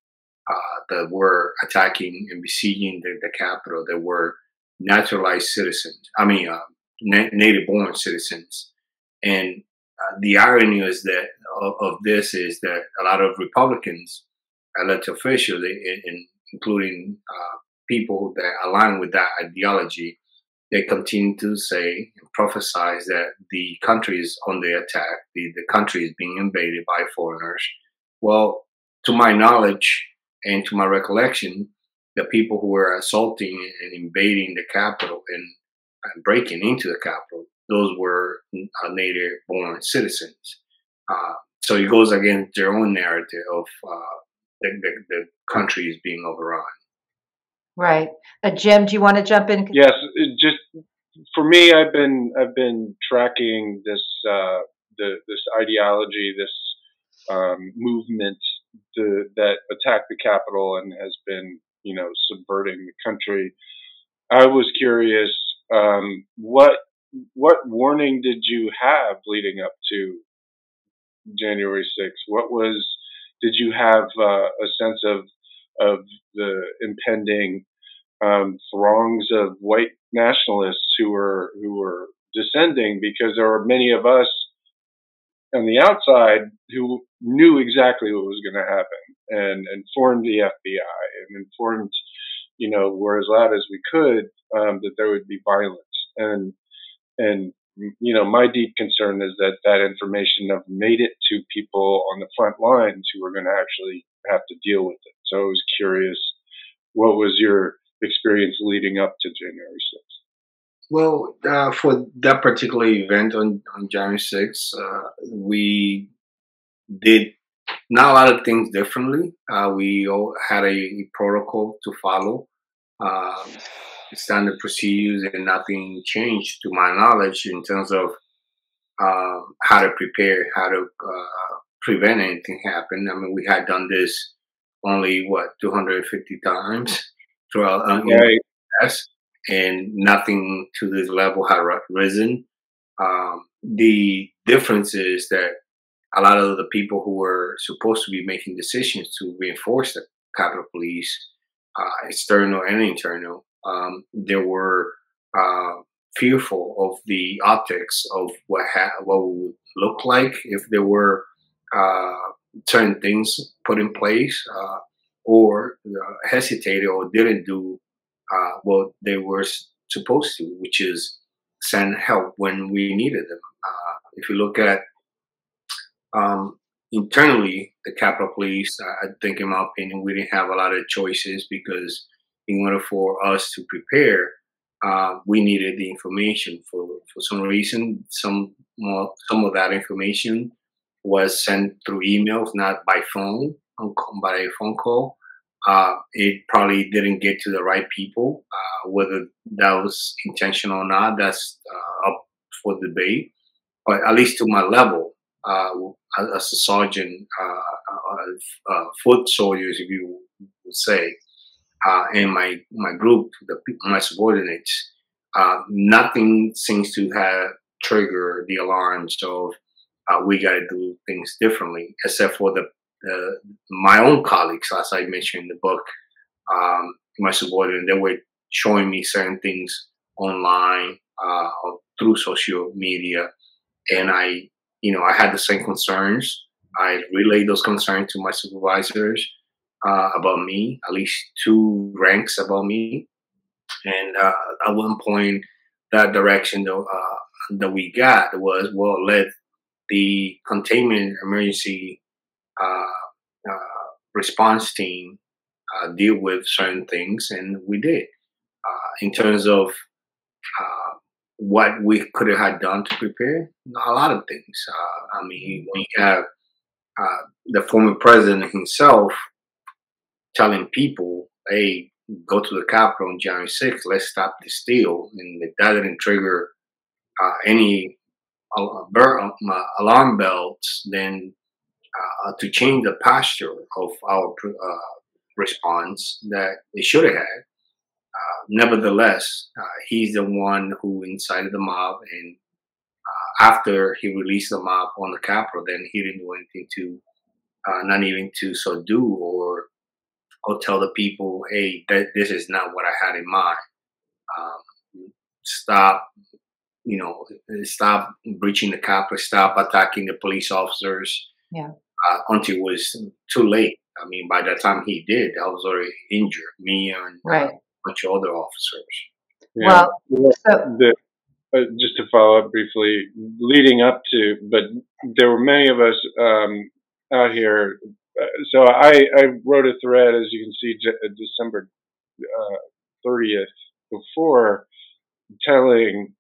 uh, that were attacking and besieging the, the Capitol, they were naturalized citizens. I mean, uh, native-born citizens. And uh, the irony is that of, of this is that a lot of Republicans, elected officials, in, in, including uh, people that align with that ideology, they continue to say and prophesize that the country is on the attack, the, the country is being invaded by foreigners. Well, to my knowledge and to my recollection, the people who were assaulting and invading the Capitol and and breaking into the Capitol, those were native-born citizens. Uh, so it goes against their own narrative of uh, the, the, the country is being overrun. Right. Uh, Jim, do you want to jump in? Yes. Just for me, I've been I've been tracking this uh, the this ideology, this um, movement to, that attacked the Capitol and has been you know subverting the country. I was curious. Um, what what warning did you have leading up to January sixth? What was did you have uh, a sense of of the impending um, throngs of white nationalists who were who were descending? Because there were many of us on the outside who knew exactly what was going to happen and informed the F B I and informed. You know, were as loud as we could, um, that there would be violence. And, and, you know, my deep concern is that that information never made it to people on the front lines who were going to actually have to deal with it. So I was curious, what was your experience leading up to January sixth? Well, uh, for that particular event on, on January sixth, uh, we did not a lot of things differently. Uh, we all had a protocol to follow. Uh, standard procedures, and nothing changed to my knowledge in terms of uh, how to prepare, how to uh, prevent anything happening. I mean, we had done this only, what, two hundred fifty times throughout um, yeah. the U S, and nothing to this level had risen. Um, the difference is that a lot of the people who were supposed to be making decisions to reinforce the Capitol Police, uh, external and internal, um, they were uh, fearful of the optics of what ha what it would look like if there were uh, certain things put in place, uh, or uh, hesitated or didn't do uh, what they were supposed to, which is send help when we needed them. Uh, if you look at Um, internally, the Capitol Police, I think, in my opinion, we didn't have a lot of choices because in order for us to prepare, uh, we needed the information. For, for some reason, some, more, some of that information was sent through emails, not by phone, by a phone call. Uh, it probably didn't get to the right people. Uh, whether that was intentional or not, that's uh, up for debate. But at least to my level, Uh, as a sergeant, uh, uh, foot soldiers, if you would say, uh, and my my group, the, my subordinates, uh, nothing seems to have triggered the alarms of uh, we got to do things differently, except for the uh, my own colleagues, as I mentioned in the book, um, my subordinate. They were showing me certain things online uh, or through social media. And I, you know, I had the same concerns. I relayed those concerns to my supervisors uh, about me, at least two ranks above me. And uh, at one point, that direction though, uh, that we got was, well, let the containment emergency uh, uh, response team uh, deal with certain things, and we did. Uh, in terms of uh, what we could have done to prepare, a lot of things. Uh, I mean, when you have uh, the former president himself telling people, hey, go to the Capitol on January sixth, let's stop the steal, and if that didn't trigger uh, any alarm belts, then uh, to change the posture of our uh, response that they should have had. Uh, nevertheless, uh, he's the one who incited the mob, and uh, after he released the mob on the Capitol, then he didn't do anything to, uh, not even to subdue or or tell the people, hey, that this is not what I had in mind. Um, stop. You know, stop breaching the Capitol, stop attacking the police officers. Yeah. Uh, until it was too late. I mean, by the time he did, I was already injured. Me and right. uh, a bunch of other officers. Yeah. Well, well so the, uh, just to follow up briefly, leading up to, but there were many of us um, out here. Uh, so I, I wrote a thread, as you can see, December thirtieth before, telling.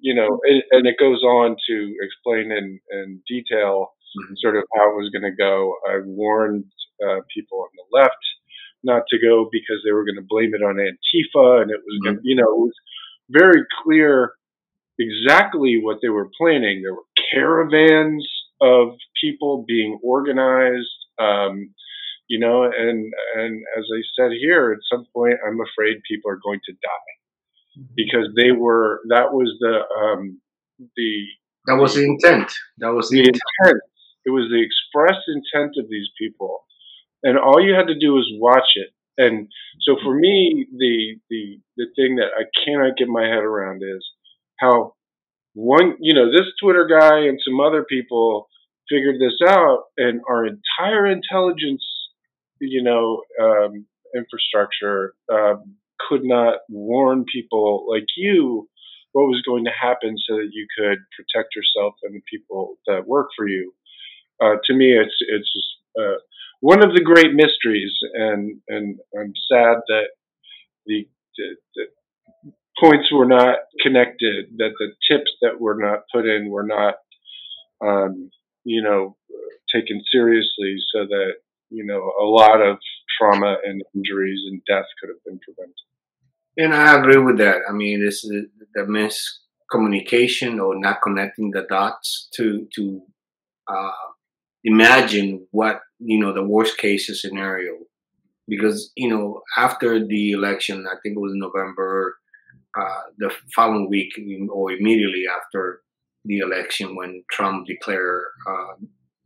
You know, it, and it goes on to explain in, in detail mm-hmm. sort of how it was going to go. I warned uh, people on the left not to go because they were going to blame it on Antifa, and it was, mm-hmm. gonna, you know, it was very clear exactly what they were planning. There were caravans of people being organized, um, you know, and and as I said here, at some point, I'm afraid people are going to die. Because they were, that was the, um, the. That was the intent. That was the, the intent. intent. It was the express intent of these people. And all you had to do was watch it. And so for me, the, the, the thing that I cannot get my head around is how one, you know, this Twitter guy and some other people figured this out, and our entire intelligence, you know, um, infrastructure, um, could not warn people like you what was going to happen so that you could protect yourself and the people that work for you. Uh, to me, it's it's just, uh, one of the great mysteries, and and I'm sad that the, the, the points were not connected, that the tips that were not put in were not, um, you know, taken seriously, so that, you know, a lot of trauma and injuries and death could have been prevented. And I agree with that. I mean, this is the miscommunication or not connecting the dots to to uh, imagine what, you know, the worst case scenario. Because, you know, after the election, I think it was November, uh, the following week or immediately after the election, when Trump declared uh,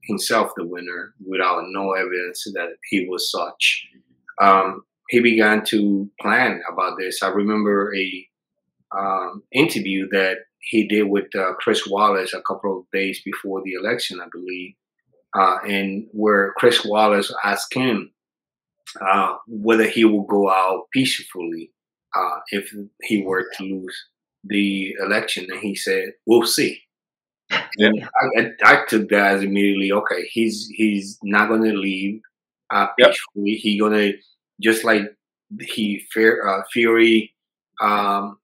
himself the winner without no evidence that he was such. Um, he began to plan about this. I remember a um, interview that he did with uh, Chris Wallace a couple of days before the election, I believe, uh, and where Chris Wallace asked him uh, whether he would go out peacefully uh, if he were to lose the election. And he said, we'll see. And I, I took that as immediately, okay, he's he's not going to leave uh, peacefully. Yep. He's going to, just like he fear, uh, Fury um,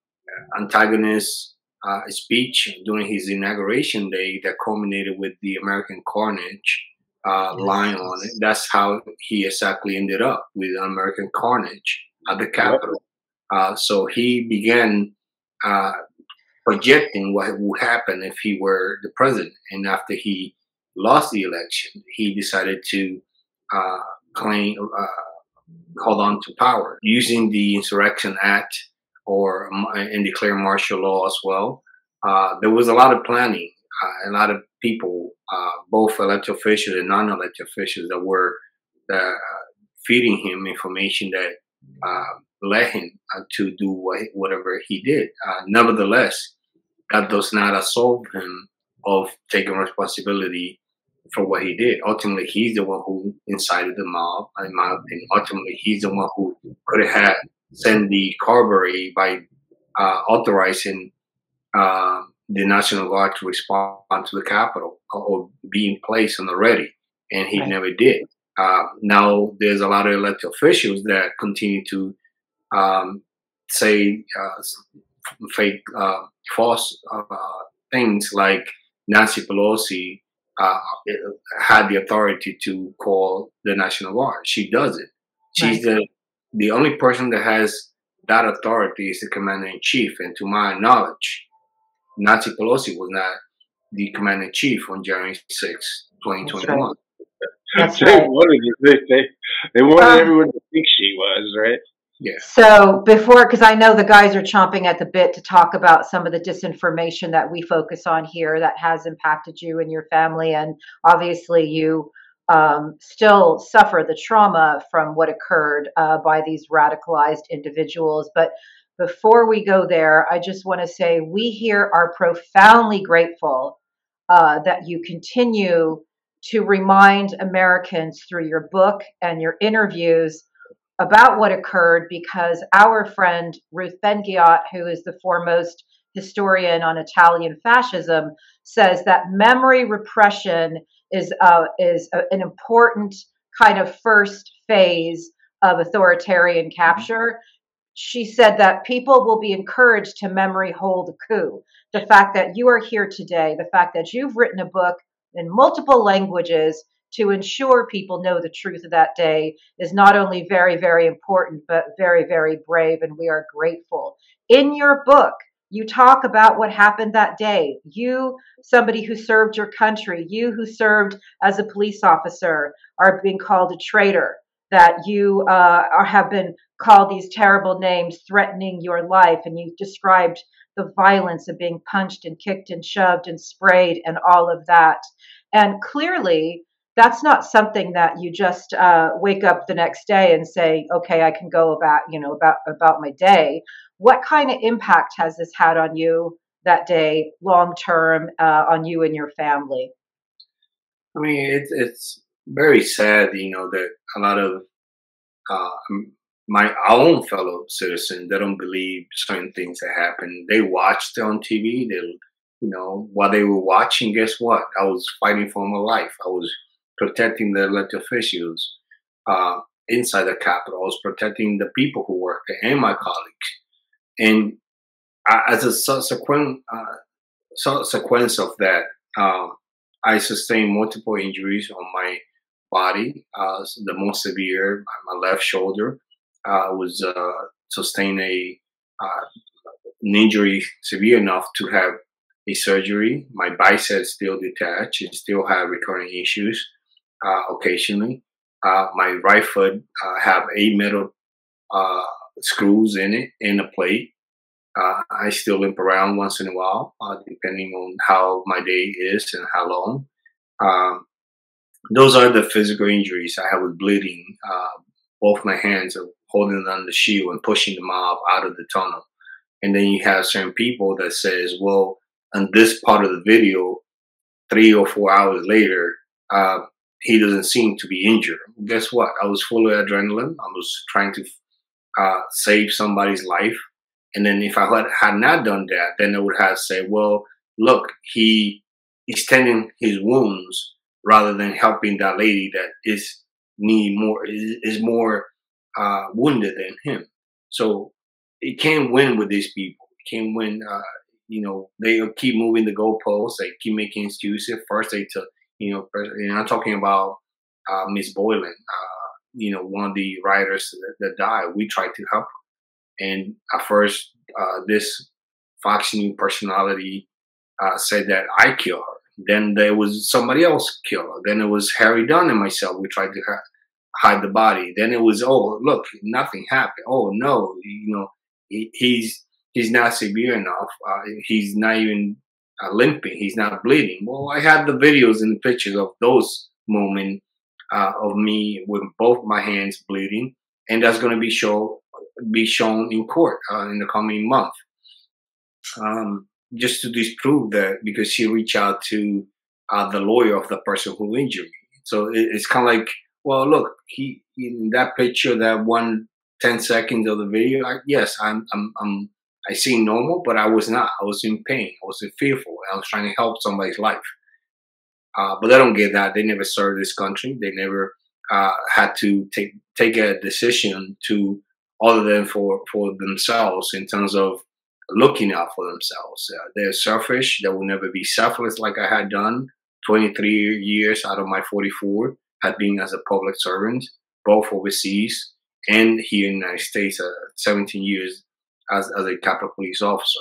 antagonist uh, speech during his inauguration day that culminated with the American carnage uh, yes. line on it. That's how he exactly ended up, with American carnage at the Capitol. Yep. Uh, so he began... Uh, projecting what would happen if he were the president. And after he lost the election, he decided to uh, claim, uh, hold on to power, using the Insurrection Act or and declare martial law as well. Uh, there was a lot of planning, uh, a lot of people, uh, both elected officials and non-elected officials, that were uh, feeding him information that uh, let him uh, to do what, whatever he did. Uh, nevertheless, that does not absolve him of taking responsibility for what he did. Ultimately, he's the one who incited the mob, in my opinion. Ultimately, he's the one who could have sent the cavalry by uh, authorizing uh, the National Guard to respond to the Capitol or be in place and ready, and he right. never did. Uh, now, there's a lot of elected officials that continue to um, say uh, fake, uh, false uh, things, like Nancy Pelosi uh, had the authority to call the National Guard. She doesn't. She's right. the the only person that has that authority is the Commander in Chief, and to my knowledge, Nancy Pelosi was not the Commander in Chief on January sixth, twenty twenty-one. That's right. They wanted, they, they, they wanted um, everyone to think she was, right? Yeah. So before, because I know the guys are chomping at the bit to talk about some of the disinformation that we focus on here that has impacted you and your family, and obviously you um, still suffer the trauma from what occurred uh, by these radicalized individuals. But before we go there, I just want to say we here are profoundly grateful uh, that you continue to remind Americans through your book and your interviews about what occurred, because our friend Ruth Ben-Ghiott, who is the foremost historian on Italian fascism, says that memory repression is uh, is a, an important kind of first phase of authoritarian capture. She said that people will be encouraged to memory hold a coup. The fact that you are here today, the fact that you've written a book in multiple languages to ensure people know the truth of that day is not only very, very important, but very, very brave, and we are grateful. In your book, you talk about what happened that day. You, somebody who served your country, you who served as a police officer, are being called a traitor, that you uh, are, have been called these terrible names threatening your life, and you described the violence of being punched and kicked and shoved and sprayed and all of that. And clearly, that's not something that you just uh, wake up the next day and say, okay, I can go about, you know, about, about my day. What kind of impact has this had on you that day, long term, uh, on you and your family? I mean, it's, it's very sad, you know, that a lot of uh, my own fellow citizens, they don't believe certain things that happen. They watched it on T V. They, you know, while they were watching, guess what? I was fighting for my life. I was protecting the elected officials uh, inside the Capitol. I was protecting the people who work there and my colleagues. And I, as a subsequent uh, subsequence of that, uh, I sustained multiple injuries on my body. Uh, the most severe, my left shoulder, uh, was uh, sustained a uh, an injury severe enough to have a surgery. My biceps still detached and still have recurring issues. Uh, occasionally, uh, my right foot uh, have eight metal uh, screws in it in a plate. Uh, I still limp around once in a while, uh, depending on how my day is and how long. Um, those are the physical injuries I have with bleeding. Uh, both my hands are holding on the shield and pushing the mob out of the tunnel. And then you have certain people that says, well, on this part of the video, three or four hours later, uh, he doesn't seem to be injured. Guess what? I was full of adrenaline. I was trying to uh, save somebody's life. And then if I had, had not done that, then I would have said, well, look, he is tending his wounds rather than helping that lady that is need more is, is more uh, wounded than him. So it can't win with these people. It can't win. Uh, you know, they keep moving the goalposts. They keep making excuses. First, they took. You know, and I'm talking about uh, Miss Boylan, uh, you know, one of the writers that, that died. We tried to help her. And at first, uh, this Fox News personality uh, said that I killed her. Then there was somebody else killed her. Then it was Harry Dunn and myself. We tried to ha hide the body. Then it was, oh, look, nothing happened. Oh, no, you know, he, he's, he's not severe enough. Uh, he's not even... Uh, limping, he's not bleeding. Well, I had the videos and the pictures of those moments uh, of me with both my hands bleeding and that's going to be show be shown in court uh, in the coming month, um, just to disprove that, because she reached out to uh, the lawyer of the person who injured me. So it, it's kind of like, well, look, he in that picture, that one ten seconds of the video. Like, yes, I'm, I'm, I'm, I seem normal, but I was not. I was in pain. I was fearful. I was trying to help somebody's life. Uh, but they don't get that. They never served this country. They never uh, had to take take a decision to other than for, for themselves in terms of looking out for themselves. Uh, they're selfish. They will never be selfless like I had done. twenty-three years out of my forty-four had been as a public servant, both overseas and here in the United States, uh, seventeen years as, as a Capitol Police officer.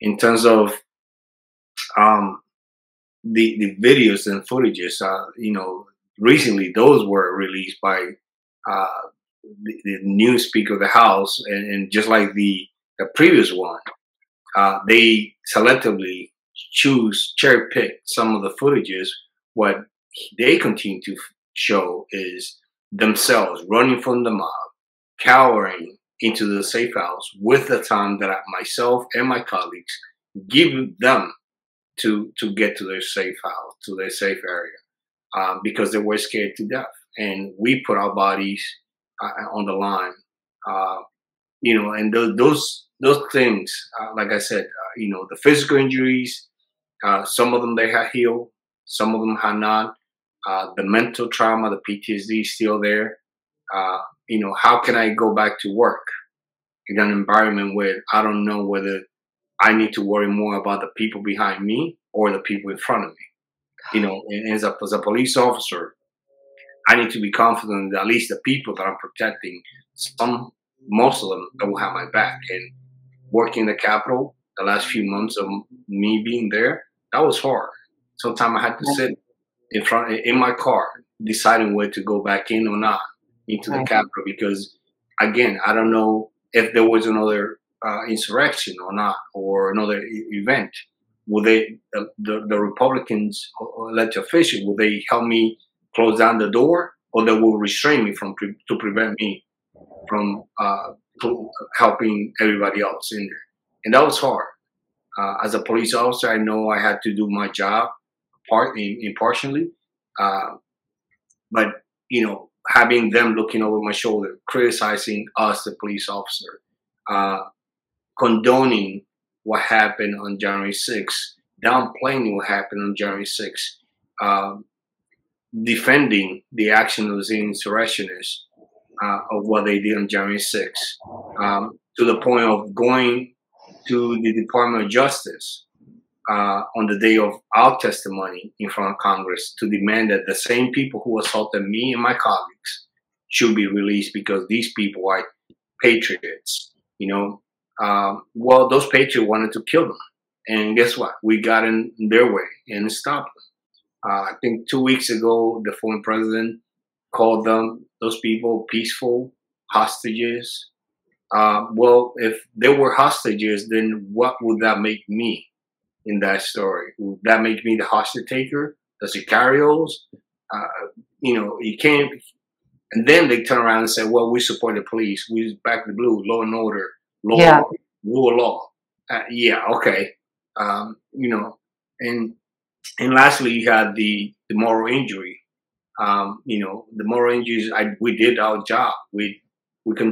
In terms of um, the the videos and footages, uh, you know, recently those were released by uh, the, the new Speaker of the House, and, and just like the, the previous one, uh, they selectively choose, cherry pick some of the footages. What they continue to show is themselves running from the mob, cowering into the safe house with the time that I, myself and my colleagues give them to to get to their safe house, to their safe area, uh, because they were scared to death. And we put our bodies uh, on the line, uh, you know, and th those those things, uh, like I said, uh, you know, the physical injuries, uh, some of them they had healed, some of them had not. Uh, the mental trauma, the P T S D is still there. Uh, you know, how can I go back to work in an environment where I don't know whether I need to worry more about the people behind me or the people in front of me? You know, and as a, as a police officer, I need to be confident that at least the people that I'm protecting, some, most of them, they will have my back. And working in the Capitol, the last few months of me being there, that was hard. Sometimes I had to sit in front in my car, deciding whether to go back in or not into the Capitol, because again, I don't know if there was another uh, insurrection or not, or another event. Will they, uh, the the Republicans elected officials, will they help me close down the door, or they will restrain me from pre to prevent me from uh, helping everybody else in there? And that was hard. Uh, as a police officer, I know I had to do my job. Part in, impartially, uh, but you know, having them looking over my shoulder, criticizing us, the police officer, uh, condoning what happened on January sixth, downplaying what happened on January sixth, uh, defending the action of the insurrectionists uh, of what they did on January sixth, um, to the point of going to the Department of Justice Uh, on the day of our testimony in front of Congress to demand that the same people who assaulted me and my colleagues should be released, because these people are patriots, you know. Um, well, those patriots wanted to kill them. And guess what? We got in their way and stopped them. Uh, I think two weeks ago, the former president called them, those people, peaceful hostages. Uh, well, if they were hostages, then what would that make me? In that story, would that make me the hostage taker, the sicarios? Uh, you know, you can't. And then they turn around and say, "Well, we support the police. We back the blue, law and order, law, yeah. order, rule of law." Uh, yeah, okay. Um, you know, and and lastly, you had the the moral injury. Um, you know, the moral injuries. I we did our job. We we can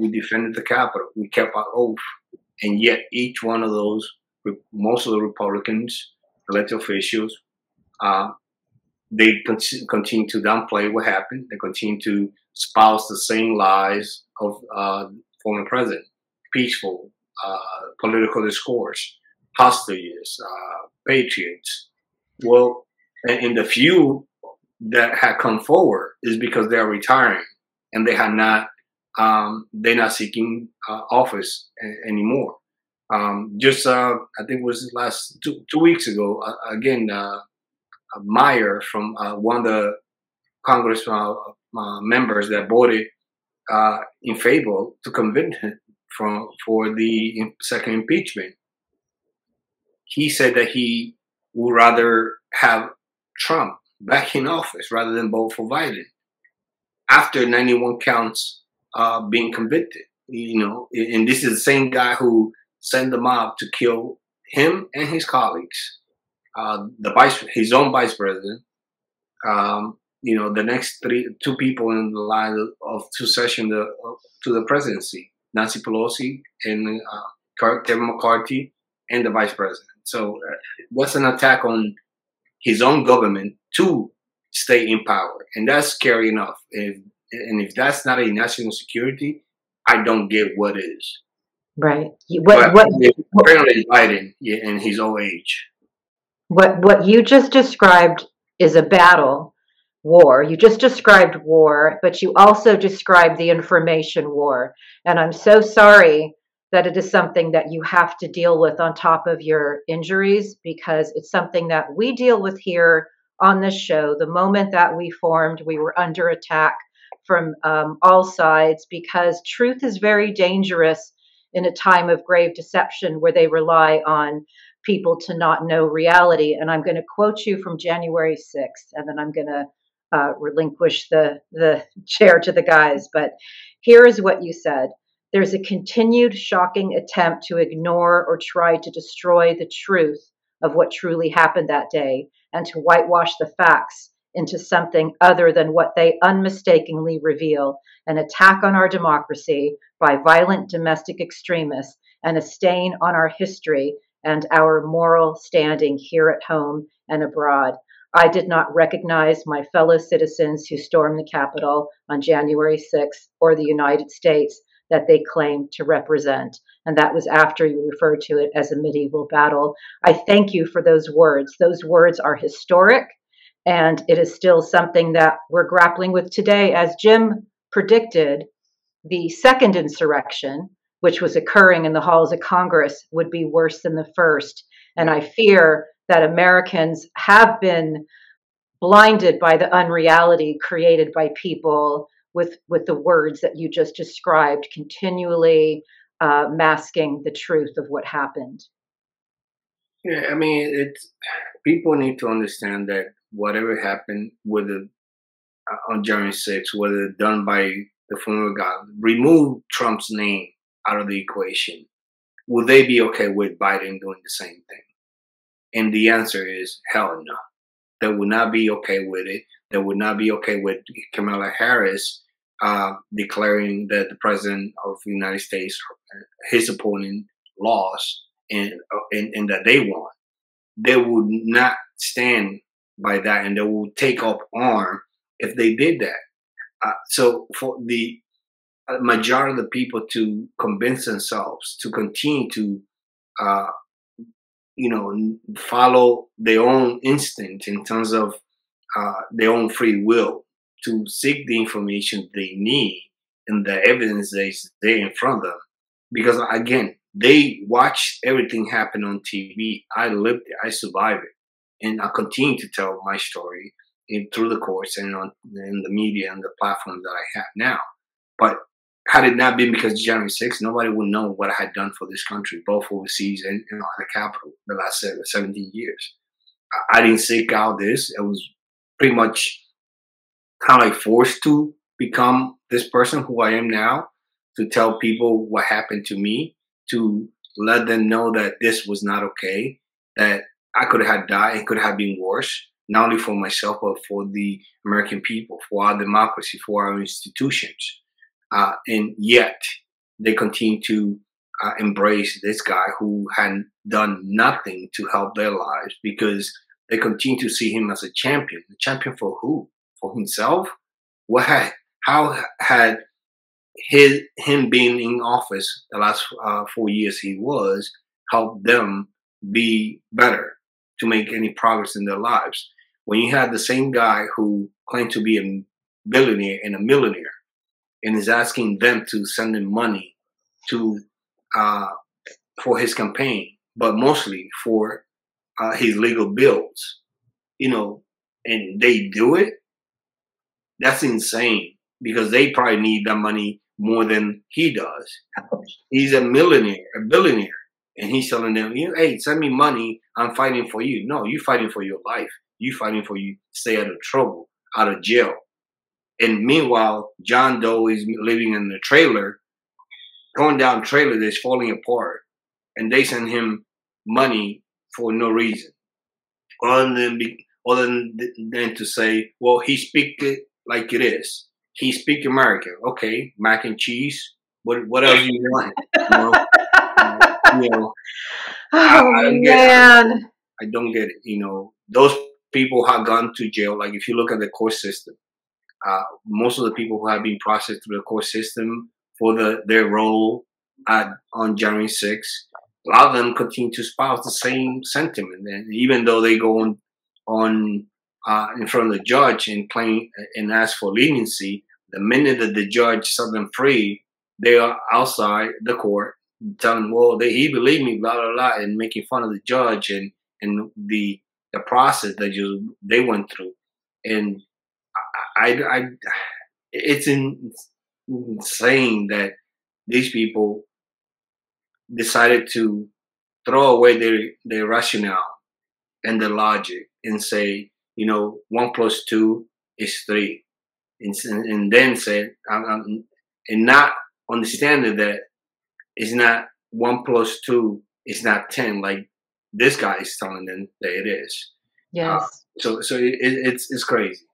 we defended the Capitol. We kept our oath, and yet each one of those. Most of the Republicans, elected officials, uh, they con continue to downplay what happened. They continue to espouse the same lies of uh, former president, peaceful uh, political discourse, hostages, uh, patriots. Well, and, and the few that had come forward is because they are retiring and they had not, um, they're not seeking uh, office a anymore. Um, just, uh, I think it was last two, two weeks ago, uh, again, uh, Meyer from uh, one of the Congress uh, uh, members that voted uh, in favor to convict him from, for the second impeachment. He said that he would rather have Trump back in office rather than vote for Biden. After ninety-one counts uh, being convicted. You know, and this is the same guy who sent the mob to kill him and his colleagues, uh, the vice, his own vice president. Um, you know, the next three, two people in the line of succession to, to the presidency, Nancy Pelosi and uh, Kevin McCarthy and the vice president. So uh, what's an attack on his own government to stay in power? And that's scary enough. If, and if that's not a national security, I don't get what is. Right. What, what, apparently Biden in his old age. What, what you just described is a battle war. You just described war, but you also described the information war. And I'm so sorry that it is something that you have to deal with on top of your injuries, because it's something that we deal with here on this show. The moment that we formed, we were under attack from um, all sides, because truth is very dangerous in a time of grave deception where they rely on people to not know reality. And I'm going to quote you from January sixth, and then I'm going to uh, relinquish the, the chair to the guys. But here is what you said. There's a continued shocking attempt to ignore or try to destroy the truth of what truly happened that day and to whitewash the facts into something other than what they unmistakably reveal: an attack on our democracy by violent domestic extremists and a stain on our history and our moral standing here at home and abroad. I did not recognize my fellow citizens who stormed the Capitol on January sixth or the United States that they claim to represent. And that was after you referred to it as a medieval battle. I thank you for those words. Those words are historic, and it is still something that we're grappling with today. As Jim predicted, the second insurrection, which was occurring in the halls of Congress, would be worse than the first. And I fear that Americans have been blinded by the unreality created by people with, with the words that you just described, continually uh, masking the truth of what happened. Yeah, I mean, it's, people need to understand that whatever happened, whether uh, on January sixth, whether done by the former God, remove Trump's name out of the equation. Will they be okay with Biden doing the same thing? And the answer is hell no. They would not be okay with it. They would not be okay with Kamala Harris Uh, declaring that the president of the United States, his opponent, lost, and, and and that they won. They would not stand by that, and they would take up arm if they did that. Uh, so for the majority of the people to convince themselves to continue to, uh, you know, follow their own instinct in terms of uh, their own free will, to seek the information they need and the evidence that is there in front of them. Because again, they watched everything happen on T V. I lived it, I survived it. And I continue to tell my story in, through the courts and on in the media and the platform that I have now. But had it not been because of January sixth, nobody would know what I had done for this country, both overseas and on the Capitol, the last seventeen years. I, I didn't seek out this. It was pretty much kind of like forced to become this person who I am now, to tell people what happened to me, to let them know that this was not okay, that I could have died and could have been worse, not only for myself, but for the American people, for our democracy, for our institutions. Uh, and yet they continue to uh, embrace this guy who had done nothing to help their lives, because they continue to see him as a champion. A champion for who? For himself? What had, how had his him being in office the last uh, four years he was helped them be better, to make any progress in their lives? When you had the same guy who claimed to be a billionaire and a millionaire, and is asking them to send him money to uh, for his campaign, but mostly for uh, his legal bills, you know, and they do it. That's insane, because they probably need that money more than he does. He's a millionaire, a billionaire, and he's telling them, hey, send me money. I'm fighting for you. No, you're fighting for your life. You're fighting for you. Stay out of trouble, out of jail. And meanwhile, John Doe is living in the trailer, going down trailer that's falling apart. And they send him money for no reason. Other than, other than to say, well, he speaks it like it is. He speaks American. Okay, mac and cheese. What, what else do you want? You know, you know, oh, I, I don't man. Get it. I don't get it. You know, those people have gone to jail. Like, if you look at the court system, uh, most of the people who have been processed through the court system for the their role at, on January sixth, a lot of them continue to espouse the same sentiment. And even though they go on, on uh, in front of the judge and claim and ask for leniency, the minute that the judge set them free, they are outside the court telling, well, they, he believed me, blah, blah, blah, and making fun of the judge and, and the the process that you, they went through. And I, I, I it's insane that these people decided to throw away their, their rationale and their logic and say, you know, one plus two is three. And, and then said, I'm, I'm, and not understanding that it's not one plus two is not ten, like this guy is telling them that it is. Yes. Uh, so, so it, it's it's crazy.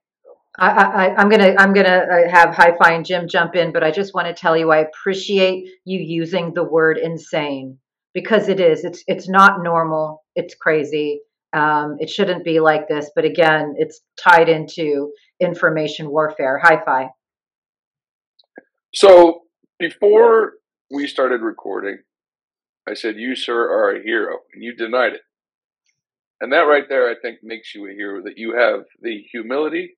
I, I, I'm gonna I'm gonna have Hi-Fi and Jim jump in, but I just want to tell you I appreciate you using the word insane, because it is it's it's not normal. It's crazy. Um, it shouldn't be like this. But again, it's tied into information warfare. Hi-Fi. So before we started recording, I said, you, sir, are a hero, and you denied it. And that right there, I think, makes you a hero, that you have the humility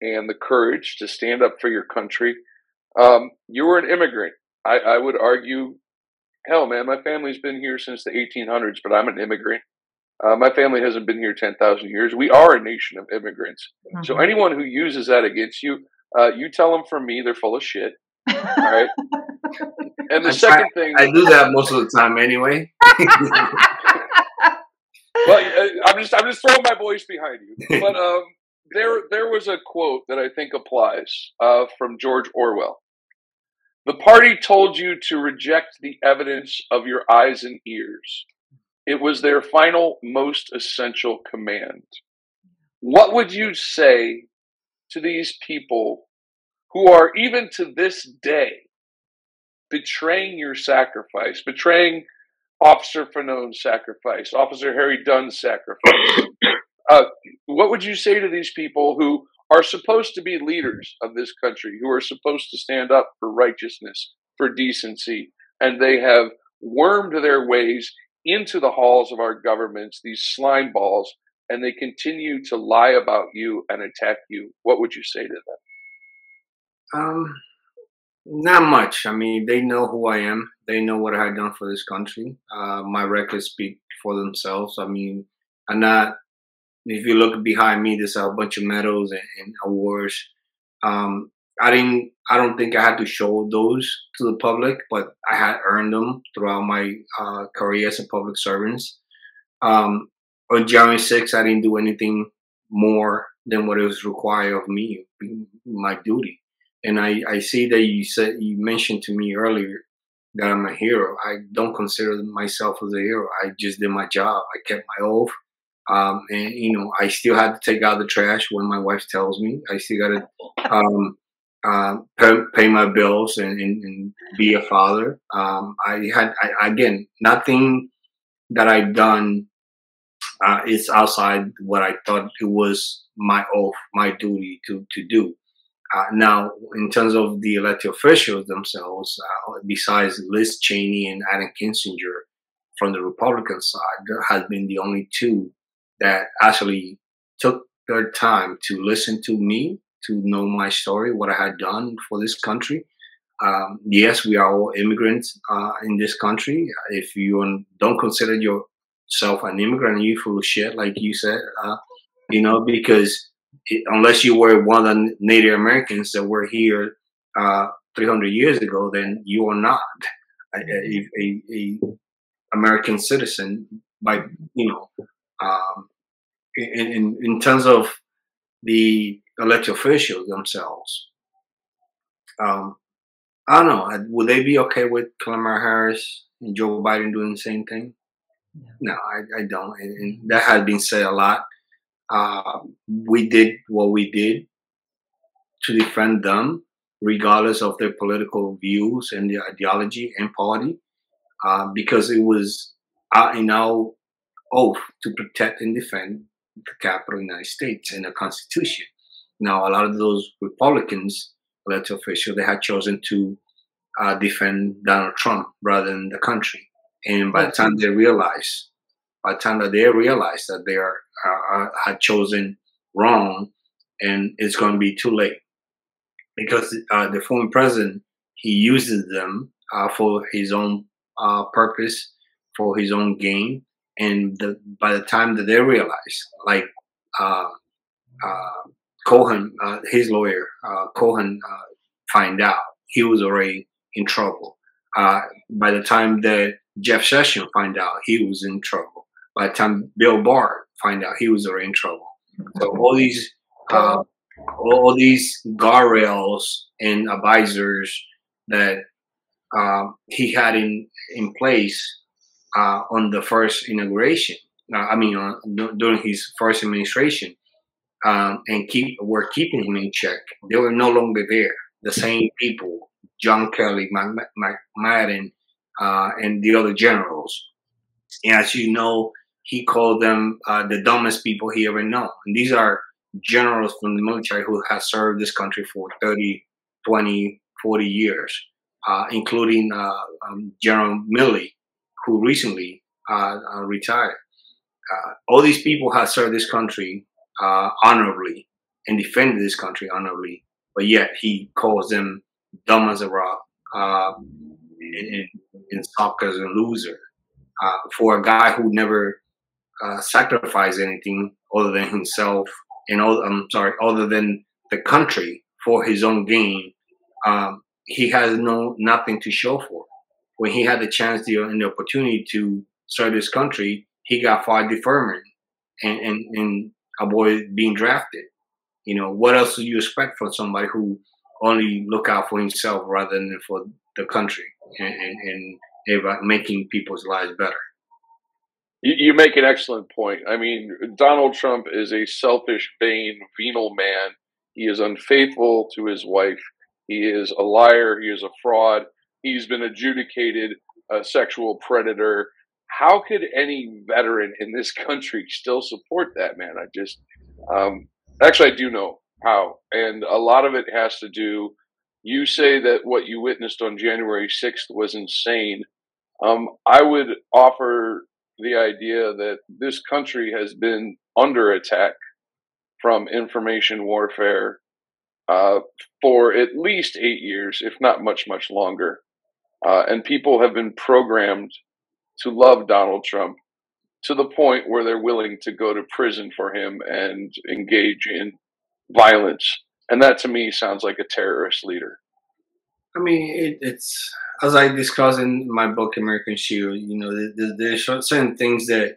and the courage to stand up for your country. Um, you were an immigrant. I, I would argue, hell, man, my family's been here since the eighteen hundreds, but I'm an immigrant. Uh, my family hasn't been here ten thousand years. We are a nation of immigrants. Mm-hmm. So anyone who uses that against you, uh, you tell them from me, they're full of shit. All right. And the I second try, thing I do that most of the time anyway. Well, I'm just I'm just throwing my voice behind you. But um, there there was a quote that I think applies uh, from George Orwell. The party told you to reject the evidence of your eyes and ears. It was their final, most essential command. What would you say to these people who are, even to this day, betraying your sacrifice, betraying Officer Fanone's sacrifice, Officer Harry Dunn's sacrifice? Uh, what would you say to these people who are supposed to be leaders of this country, who are supposed to stand up for righteousness, for decency, and they have wormed their ways into the halls of our governments, these slime balls, and they continue to lie about you and attack you? What would you say to them? Um, not much. I mean, they know who I am. They know what I've done for this country. Uh, my records speak for themselves. I mean, I'm not, if you look behind me, there's a bunch of medals and, and awards. Um, I didn't, I don't think I had to show those to the public, but I had earned them throughout my, uh, career as a public servant. Um, on January sixth, I didn't do anything more than what it was required of me, my duty. And I, I see that you said, you mentioned to me earlier that I'm a hero. I don't consider myself as a hero. I just did my job. I kept my oath. Um, and, you know, I still had to take out the trash when my wife tells me. I still got to um, uh, pay, pay my bills and, and, and be a father. Um, I had, I, again, nothing that I've done uh, is outside what I thought it was my oath, my duty to, to do. Uh, now, in terms of the elected officials themselves, uh, besides Liz Cheney and Adam Kinzinger from the Republican side, there has been the only two that actually took their time to listen to me, to know my story, what I had done for this country. Um, yes, we are all immigrants uh, in this country. If you don't consider yourself an immigrant, you're full of shit, like you said, uh, you know, because It, unless you were one of the Native Americans that were here uh, three hundred years ago, then you are not a, a, a, a American citizen. By you know, um, in, in in terms of the elected officials themselves. Um, I don't know. Would they be okay with Kamala Harris and Joe Biden doing the same thing? Yeah. No, I, I don't. And, and that has been said a lot. Uh, we did what we did to defend them, regardless of their political views and their ideology and party, uh, because it was our, in our oath to protect and defend the capital of the United States and the Constitution. Now, a lot of those Republicans, elected officials, they had chosen to uh, defend Donald Trump rather than the country. And by the time they realize, by the time that they realize that they are uh, had chosen wrong, and it's going to be too late, because uh, the former president, he uses them uh, for his own uh, purpose, for his own gain. And the, by the time that they realize, like uh, uh, Cohen, uh, his lawyer, uh, Cohen, uh, find out, he was already in trouble. Uh, by the time that Jeff Sessions find out, he was in trouble. By the time Bill Barr find out, he was already in trouble. So all these uh, all these guardrails and advisors that uh, he had in in place uh, on the first inauguration, uh, I mean, uh, during his first administration, um, and keep were keeping him in check. They were no longer there. The same people, John Kelly, McMadden, uh, and the other generals. And as you know, he called them uh, the dumbest people he ever known. And these are generals from the military who have served this country for thirty, twenty, forty years, uh, including uh, um, General Milley, who recently uh, uh, retired. Uh, all these people have served this country uh, honorably and defended this country honorably, but yet he calls them dumb as a rock, uh, and, and suckers and loser. Uh, for a guy who never uh, sacrificed anything other than himself and all, I'm sorry, other than the country for his own gain, um, he has no nothing to show for. When he had the chance to, and the opportunity to serve this country, he got fired deferment and, and, and avoided being drafted. You know, what else do you expect from somebody who only look out for himself rather than for the country and, and, and about making people's lives better? You make an excellent point. I mean, Donald Trump is a selfish, vain, venal man. He is unfaithful to his wife. He is a liar. He is a fraud. He's been adjudicated a sexual predator. How could any veteran in this country still support that man? I just, um, actually, I do know how. And a lot of it has to do, you say that what you witnessed on January sixth was insane. Um, I would offer the idea that this country has been under attack from information warfare uh, for at least eight years, if not much, much longer. Uh, and people have been programmed to love Donald Trump to the point where they're willing to go to prison for him and engage in violence. And that, to me, sounds like a terrorist leader. I mean, it, it's, as I discussed in my book, American Shield, you know, there, there's certain things that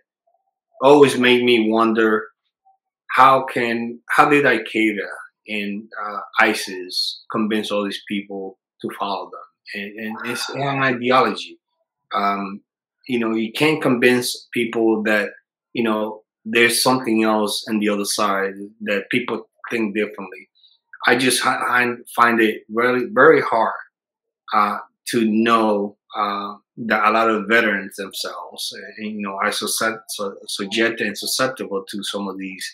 always make me wonder, how can, how did Al Qaeda and uh, ISIS convince all these people to follow them? And, and it's an ideology. Um, you know, you can't convince people that, you know, there's something else on the other side, that people think differently. I just find it really very hard uh, to know uh, that a lot of veterans themselves, and, you know, are subjected and susceptible to some of these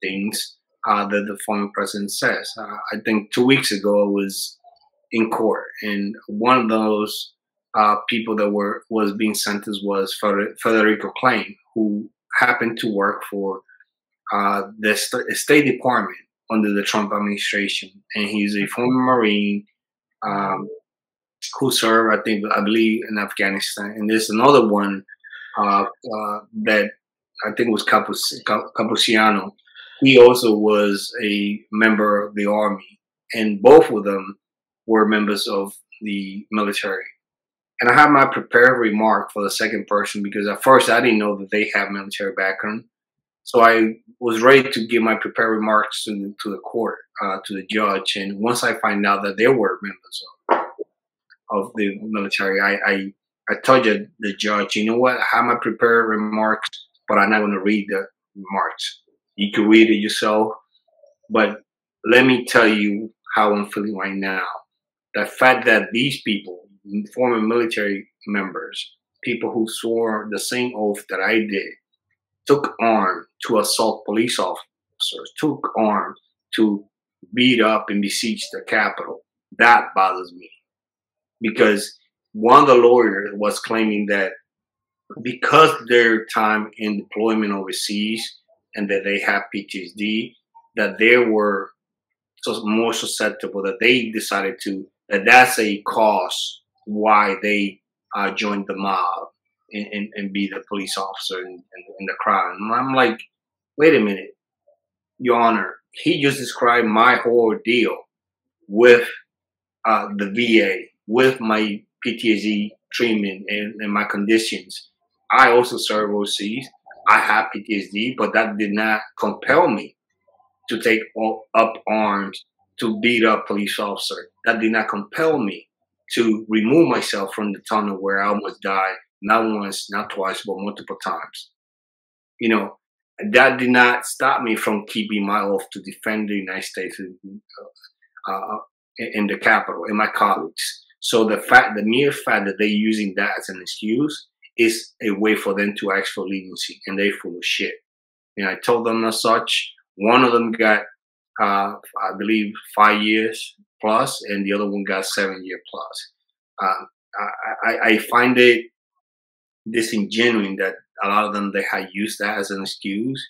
things uh, that the former president says. Uh, I think two weeks ago I was in court, and one of those uh, people that were was being sentenced was Feder Federico Klein, who happened to work for uh, the St State Department under the Trump administration, and he's a former Marine um, who served, I think, I believe, in Afghanistan. And there's another one uh, uh, that I think was Capus Capuciano. He also was a member of the Army, and both of them were members of the military. And I have my prepared remark for the second person because at first I didn't know that they have military background. So I was ready to give my prepared remarks to, to the court, uh, to the judge. And once I find out that they were members of, of the military, I, I, I told you, the judge, you know what, I have my prepared remarks, but I'm not going to read the remarks. You can read it yourself, but let me tell you how I'm feeling right now. The fact that these people, former military members, people who swore the same oath that I did, took arms to assault police officers, took arms to beat up and besiege the Capitol. That bothers me. Because one of the lawyers was claiming that because their time in deployment overseas and that they have P T S D, that they were more susceptible, that they decided to, that that's a cause why they uh, joined the mob and, and, and be the police officer in, in, in the crowd. And I'm like, wait a minute, Your Honor, he just described my whole deal with uh, the V A, with my P T S D treatment and, and my conditions. I also serve overseas. I have P T S D, but that did not compel me to take up arms to beat up police officer. That did not compel me to remove myself from the tunnel where I almost died, not once, not twice, but multiple times. You know, that did not stop me from keeping my oath to defend the United States uh, in the Capitol and my colleagues. So the fact, the mere fact that they're using that as an excuse is a way for them to ask for leniency, and they're full of shit. And I told them as such. One of them got, uh, I believe, five years plus, and the other one got seven year plus. Uh, I, I find it disingenuous that a lot of them, they had used that as an excuse,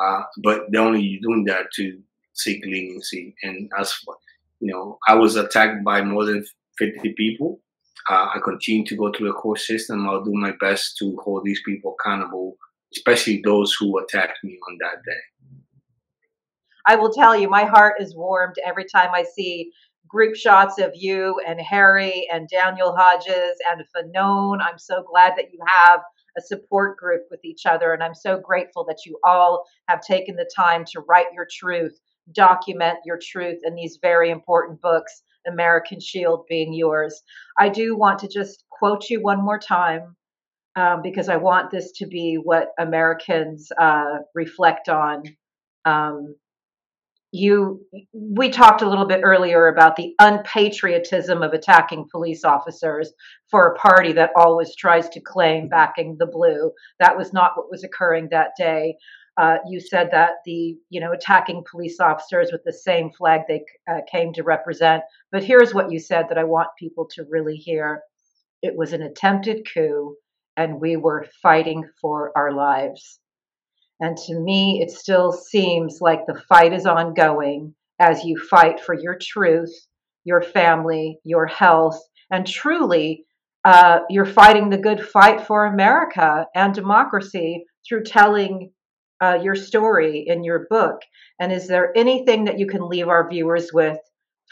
uh, but they're only doing that to seek leniency. And as for, you know, I was attacked by more than fifty people. Uh, I continue to go through the court system. I'll do my best to hold these people accountable, especially those who attacked me on that day. I will tell you, my heart is warmed every time I see group shots of you and Harry and Daniel Hodges and Fanon. I'm so glad that you have a support group with each other, and I'm so grateful that you all have taken the time to write your truth, document your truth in these very important books, American Shield being yours. I do want to just quote you one more time um, because I want this to be what Americans uh, reflect on. Um, You, we talked a little bit earlier about the unpatriotism of attacking police officers for a party that always tries to claim backing the blue. That was not what was occurring that day. Uh, you said that the, you know, attacking police officers with the same flag they uh, came to represent. But here's what you said that I want people to really hear. It was an attempted coup, and we were fighting for our lives. And to me, it still seems like the fight is ongoing as you fight for your truth, your family, your health, and truly, uh, you're fighting the good fight for America and democracy through telling uh, your story in your book. And is there anything that you can leave our viewers with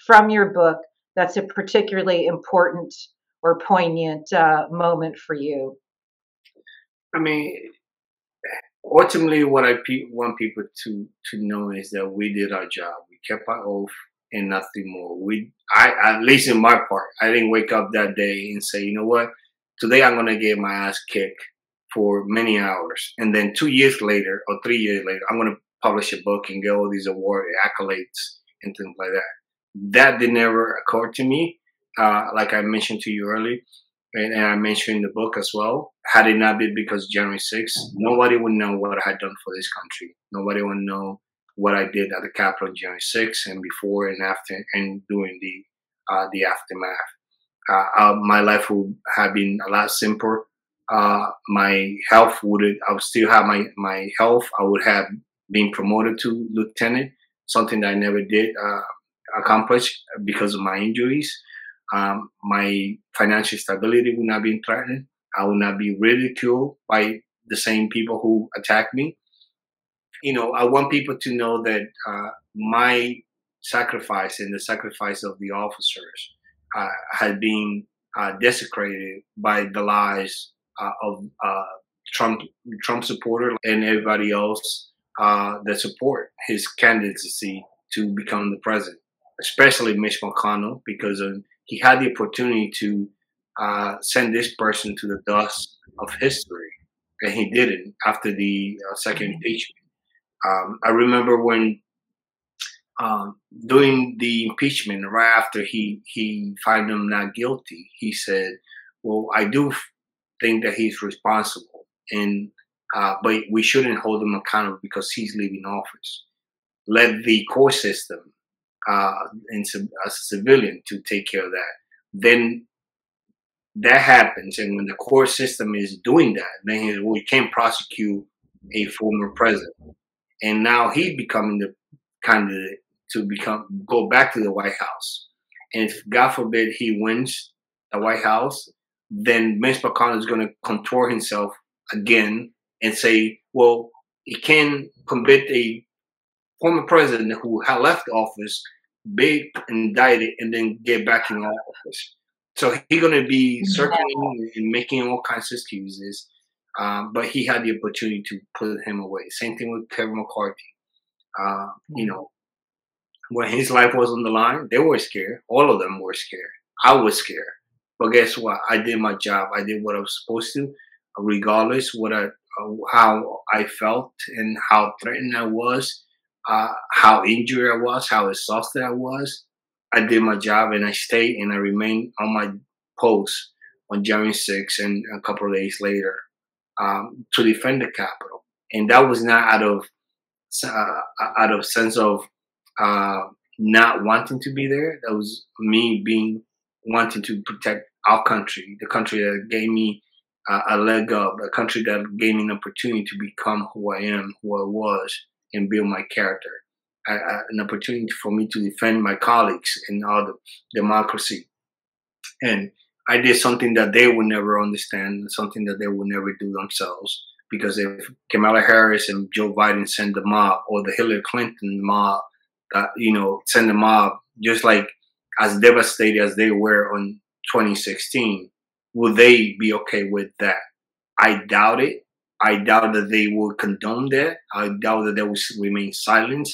from your book that's a particularly important or poignant uh, moment for you? I mean... Ultimately, what I pe want people to to know is that we did our job. We kept our oath and nothing more. We, I, at least in my part, I didn't wake up that day and say, you know what, today I'm gonna get my ass kicked for many hours, and then two years later or three years later, I'm gonna publish a book and get all these award accolades and things like that. That did never occur to me. Uh, like I mentioned to you earlier. And I mentioned in the book as well, had it not been because January sixth, nobody would know what I had done for this country. Nobody would know what I did at the Capitol on January sixth and before and after and during the uh, the aftermath. Uh, uh, my life would have been a lot simpler. Uh, my health would I would still have my, my health. I would have been promoted to lieutenant, something that I never did uh, accomplish because of my injuries. Um, my financial stability would not be threatened. I would not be ridiculed by the same people who attacked me. You know, I want people to know that uh, my sacrifice and the sacrifice of the officers uh, had been uh, desecrated by the lies uh, of uh, Trump, Trump supporters and everybody else uh, that support his candidacy to become the president, especially Mitch McConnell, because of, he had the opportunity to uh, send this person to the dust of history, and he didn't after the uh, second impeachment. Um, I remember when um, doing the impeachment, right after he, he found him not guilty, he said, well, I do think that he's responsible, and uh, but we shouldn't hold him accountable because he's leaving office. Let the court system uh, and as a civilian to take care of that. Then that happens, and when the court system is doing that, then he, well, we can't prosecute a former president. And now he's becoming the candidate to become go back to the White House. And if, God forbid, he wins the White House, then Mitch McConnell is going to contort himself again and say, well, he can convict a former president who had left office, be indicted, and then get back in office. So he's going to be circling and making all kinds of excuses, uh, but he had the opportunity to put him away. Same thing with Kevin McCarthy. Uh, you know, when his life was on the line, they were scared. All of them were scared. I was scared. But guess what? I did my job. I did what I was supposed to, regardless what I, how I felt and how threatened I was, uh, how injured I was, how exhausted I was. I did my job, and I stayed, and I remained on my post on January sixth and a couple of days later um, to defend the Capitol. And that was not out of uh, out of sense of uh, not wanting to be there. That was me being wanting to protect our country, the country that gave me uh, a leg up, a country that gave me an opportunity to become who I am, who I was, and build my character. I, I, an opportunity for me to defend my colleagues and all the democracy. And I did something that they would never understand, something that they would never do themselves, because if Kamala Harris and Joe Biden send the mob, or the Hillary Clinton mob, uh, you know, send the mob, just like as devastated as they were on twenty sixteen, will they be okay with that? I doubt it. I doubt that they will condone that. I doubt that they will remain silent.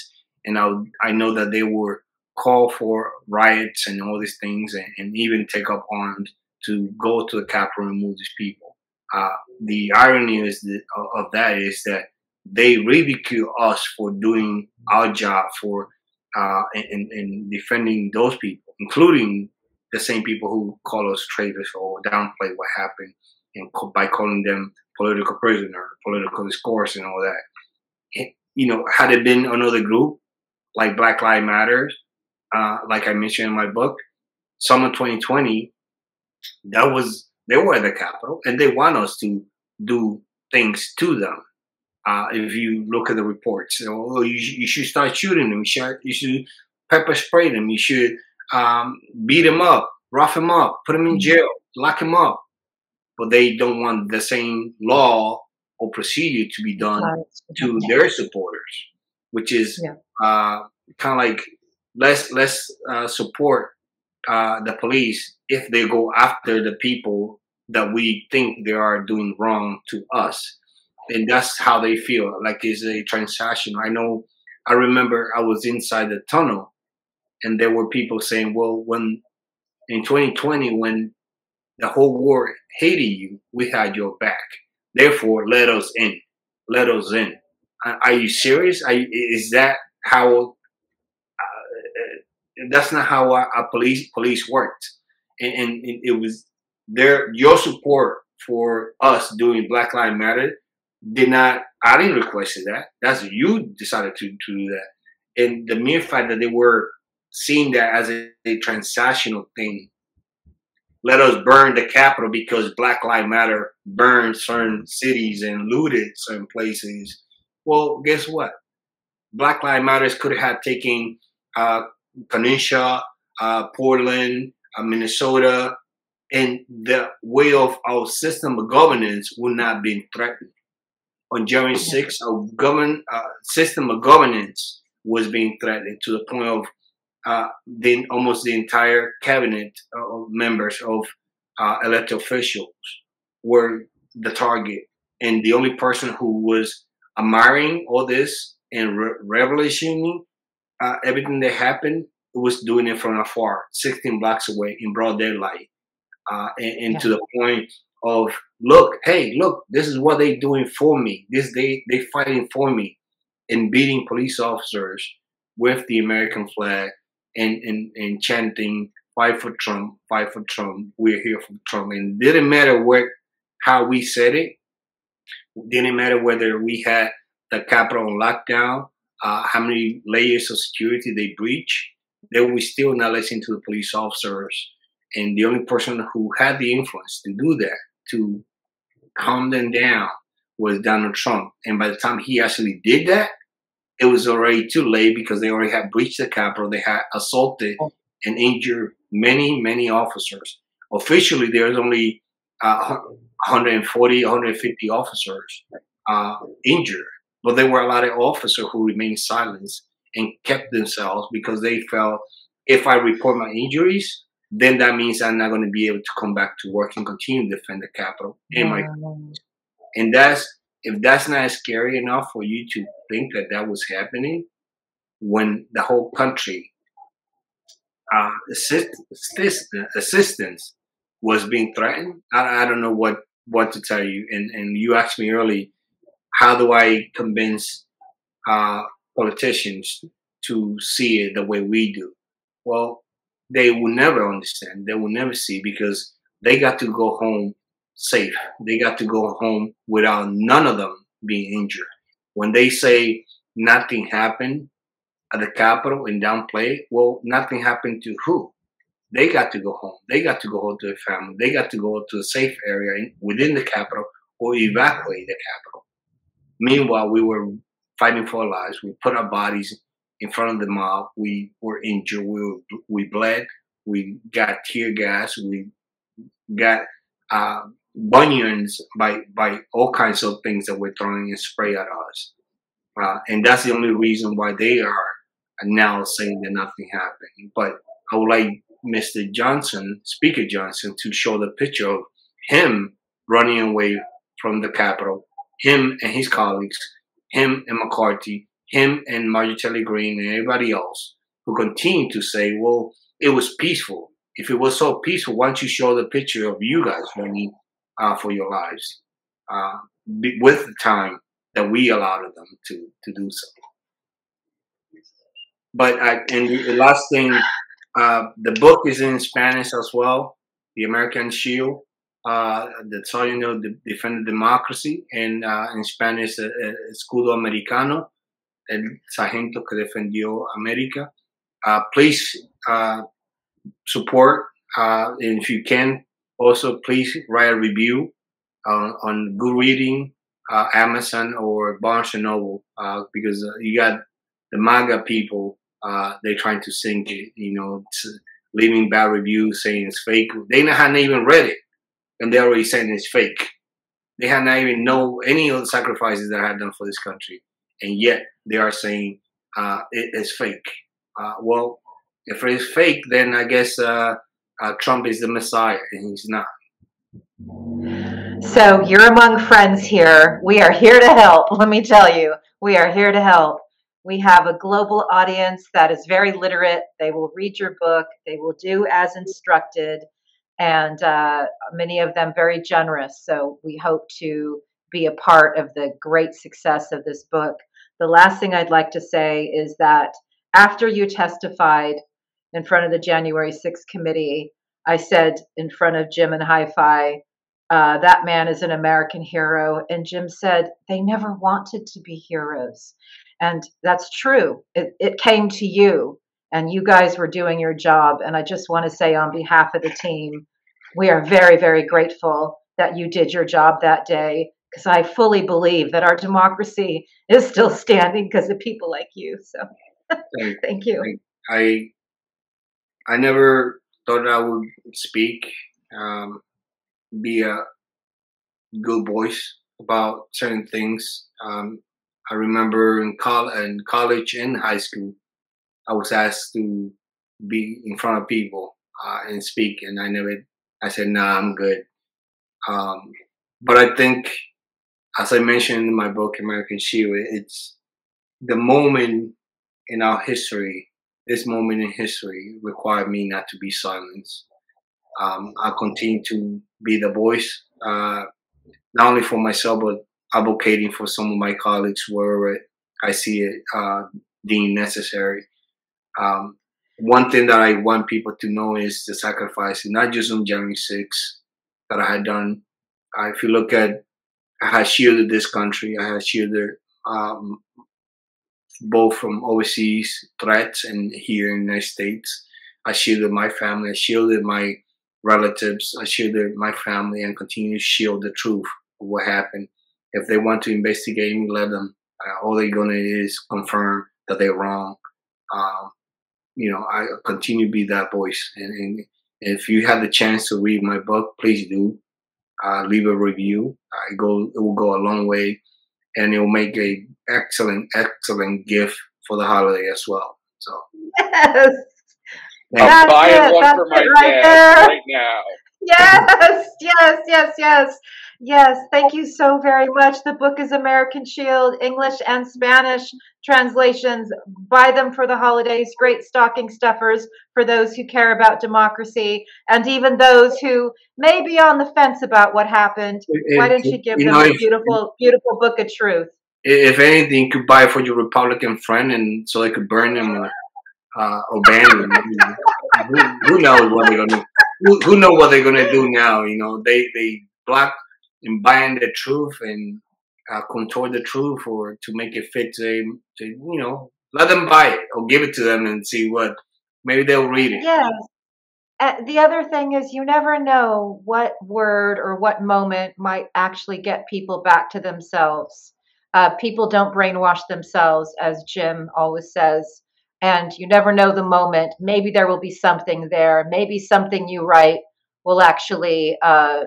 And I, I know that they will call for riots and all these things, and, and even take up arms to go to the Capitol and move these people. Uh, the irony is that, of that is that they ridicule us for doing our job, for uh, and, and defending those people, including the same people who call us traitors or downplay what happened, and co by calling them political prisoner, political discourse, and all that. It, you know, had it been another group, like Black Lives Matter, uh, like I mentioned in my book, summer twenty twenty, that was, they were at the Capitol, and they want us to do things to them. Uh, if you look at the reports, oh, you, you should start shooting them. You should, you should pepper spray them. You should um, beat them up, rough them up, put them in jail, lock them up. But they don't want the same law or procedure to be done to their supporters, which is yeah. uh, kind of like let's let's uh, support uh, the police if they go after the people that we think they are doing wrong to us. And that's how they feel, like it's a transaction. I know, I remember I was inside the tunnel, and there were people saying, well, when in twenty twenty, when the whole world hated you, we had your back. Therefore, let us in. Let us in. Are you serious? Are you, is that how? Uh, that's not how our, our police police worked, and, and it was their your support for us doing Black Lives Matter. Did not I didn't request that. That's you decided to, to do that. And the mere fact that they were seeing that as a, a transactional thing. Let us burn the Capitol because Black Lives Matter burned certain cities and looted certain places. Well, guess what? Black Lives Matters could have taken uh, Kenosha, uh, Portland, uh, Minnesota, and the way of our system of governance would not be threatened. On January sixth, our govern, uh, system of governance was being threatened to the point of Uh, then almost the entire cabinet of members of uh, elected officials were the target, and the only person who was admiring all this and re revolutioning uh, everything that happened. It was doing it from afar, sixteen blocks away in broad daylight. Uh, and and yeah. to the point of, look, hey, look, this is what they're doing for me. This they they fighting for me and beating police officers with the American flag and, and, and chanting, fight for Trump, fight for Trump, we're here for Trump. And it didn't matter where, how we said it. It didn't matter whether we had the Capitol on lockdown, uh, how many layers of security they breached. They were still not listening to the police officers. And the only person who had the influence to do that, to calm them down, was Donald Trump. And by the time he actually did that, it was already too late because they already had breached the Capitol. They had assaulted and injured many, many officers. Officially, there's only uh, one hundred forty, one hundred fifty officers uh, injured. But there were a lot of officers who remained silent and kept themselves because they felt, if I report my injuries, then that means I'm not going to be able to come back to work and continue to defend the Capitol and my community. And that's, if that's not scary enough for you to think that that was happening when the whole country uh, assist, assist, assistance was being threatened, I, I don't know what, what to tell you. And, and you asked me early, how do I convince uh, politicians to see it the way we do? Well, they will never understand. They will never see because they got to go home safe. They got to go home without none of them being injured. When they say nothing happened at the Capitol and downplay, well, nothing happened to who? They got to go home. They got to go home to their family. They got to go to a safe area within the Capitol or evacuate the Capitol. Meanwhile, we were fighting for our lives. We put our bodies in front of the mob. We were injured, we, were, we bled, we got tear gas, we got uh, bunions by, by all kinds of things that were throwing and spray at us. Uh, and that's the only reason why they are now saying that nothing happened. But I would like Mister Johnson, Speaker Johnson, to show the picture of him running away from the Capitol, him and his colleagues, him and McCarthy, him and Marjorie Taylor Greene and everybody else who continue to say, well, it was peaceful. If it was so peaceful, why don't you show the picture of you guys running uh, for your lives uh, with the time that we allowed them to, to do so. But I, and the last thing, uh, the book is in Spanish as well, The American Shield, uh, that's how you know, the Defending Democracy, and uh, in Spanish, uh, Escudo Americano, el sargento que defendió América. Uh, please uh, support, uh, and if you can, also please write a review uh, on Good Reading, uh, Amazon, or Barnes and Noble, uh, because uh, you got the MAGA people, uh, they're trying to sink it, you know, leaving bad reviews, saying it's fake. They haven't even read it, and they're already saying it's fake. They have not even know any of the sacrifices that I have done for this country. And yet they are saying uh, it is fake. Uh, well, if it is fake, then I guess uh, uh, Trump is the Messiah, and he's not. So you're among friends here. We are here to help. Let me tell you, we are here to help. We have a global audience that is very literate. They will read your book. They will do as instructed, and uh, many of them very generous. So we hope to be a part of the great success of this book. The last thing I'd like to say is that after you testified in front of the January sixth committee, I said in front of Jim and Hi-Fi, uh, that man is an American hero. And Jim said, they never wanted to be heroes. And that's true. It, it came to you, and you guys were doing your job. And I just want to say on behalf of the team, we are very, very grateful that you did your job that day, because I fully believe that our democracy is still standing because of people like you. So thank, thank you. I, I never thought I would speak, um, be a good voice about certain things. Um, I remember in, col in college and high school, I was asked to be in front of people uh, and speak. And I never, I said, nah, I'm good. Um, but I think as I mentioned in my book, American Shield, it's the moment in our history, this moment in history required me not to be silenced. Um, I continue to be the voice, uh, not only for myself, but advocating for some of my colleagues wherever I see it uh, deemed necessary. Um, one thing that I want people to know is the sacrifice, not just on January sixth that I had done. Uh, if you look at, I had shielded this country, I had shielded um, both from overseas threats and here in the United States. I shielded my family, I shielded my relatives, I shielded my family, and continue to shield the truth of what happened. If they want to investigate me, let them. Uh, all they're gonna is confirm that they're wrong. Um, you know, I continue to be that voice. And, and if you have the chance to read my book, please do. Uh, leave a review. I go. It will go a long way, and it will make a excellent, excellent gift for the holiday as well. So yes, I'm buying one for my dad right now. Yes, yes, yes, yes, yes. Thank you so very much. The book is American Shield, English and Spanish translations. Buy them for the holidays. Great stocking stuffers for those who care about democracy and even those who may be on the fence about what happened. If, Why don't you give you them know, a beautiful, if, beautiful book of truth? If anything, you could buy it for your Republican friend, and so they could burn them or, uh, or ban them. who, who knows what they're going to do? Who, who know what they're gonna do now? You know, they they block and bind the truth and uh, contort the truth, or to make it fit to, them, to you know, let them buy it or give it to them and see what maybe they'll read it. Yes. Uh, the other thing is, you never know what word or what moment might actually get people back to themselves. Uh, people don't brainwash themselves, as Jim always says. And you never know the moment. Maybe there will be something there. Maybe something you write will actually uh,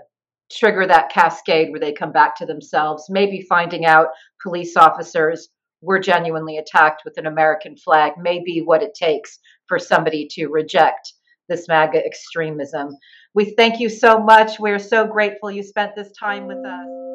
trigger that cascade where they come back to themselves. Maybe finding out police officers were genuinely attacked with an American flag may be what it takes for somebody to reject this MAGA extremism. We thank you so much. We're so grateful you spent this time with us.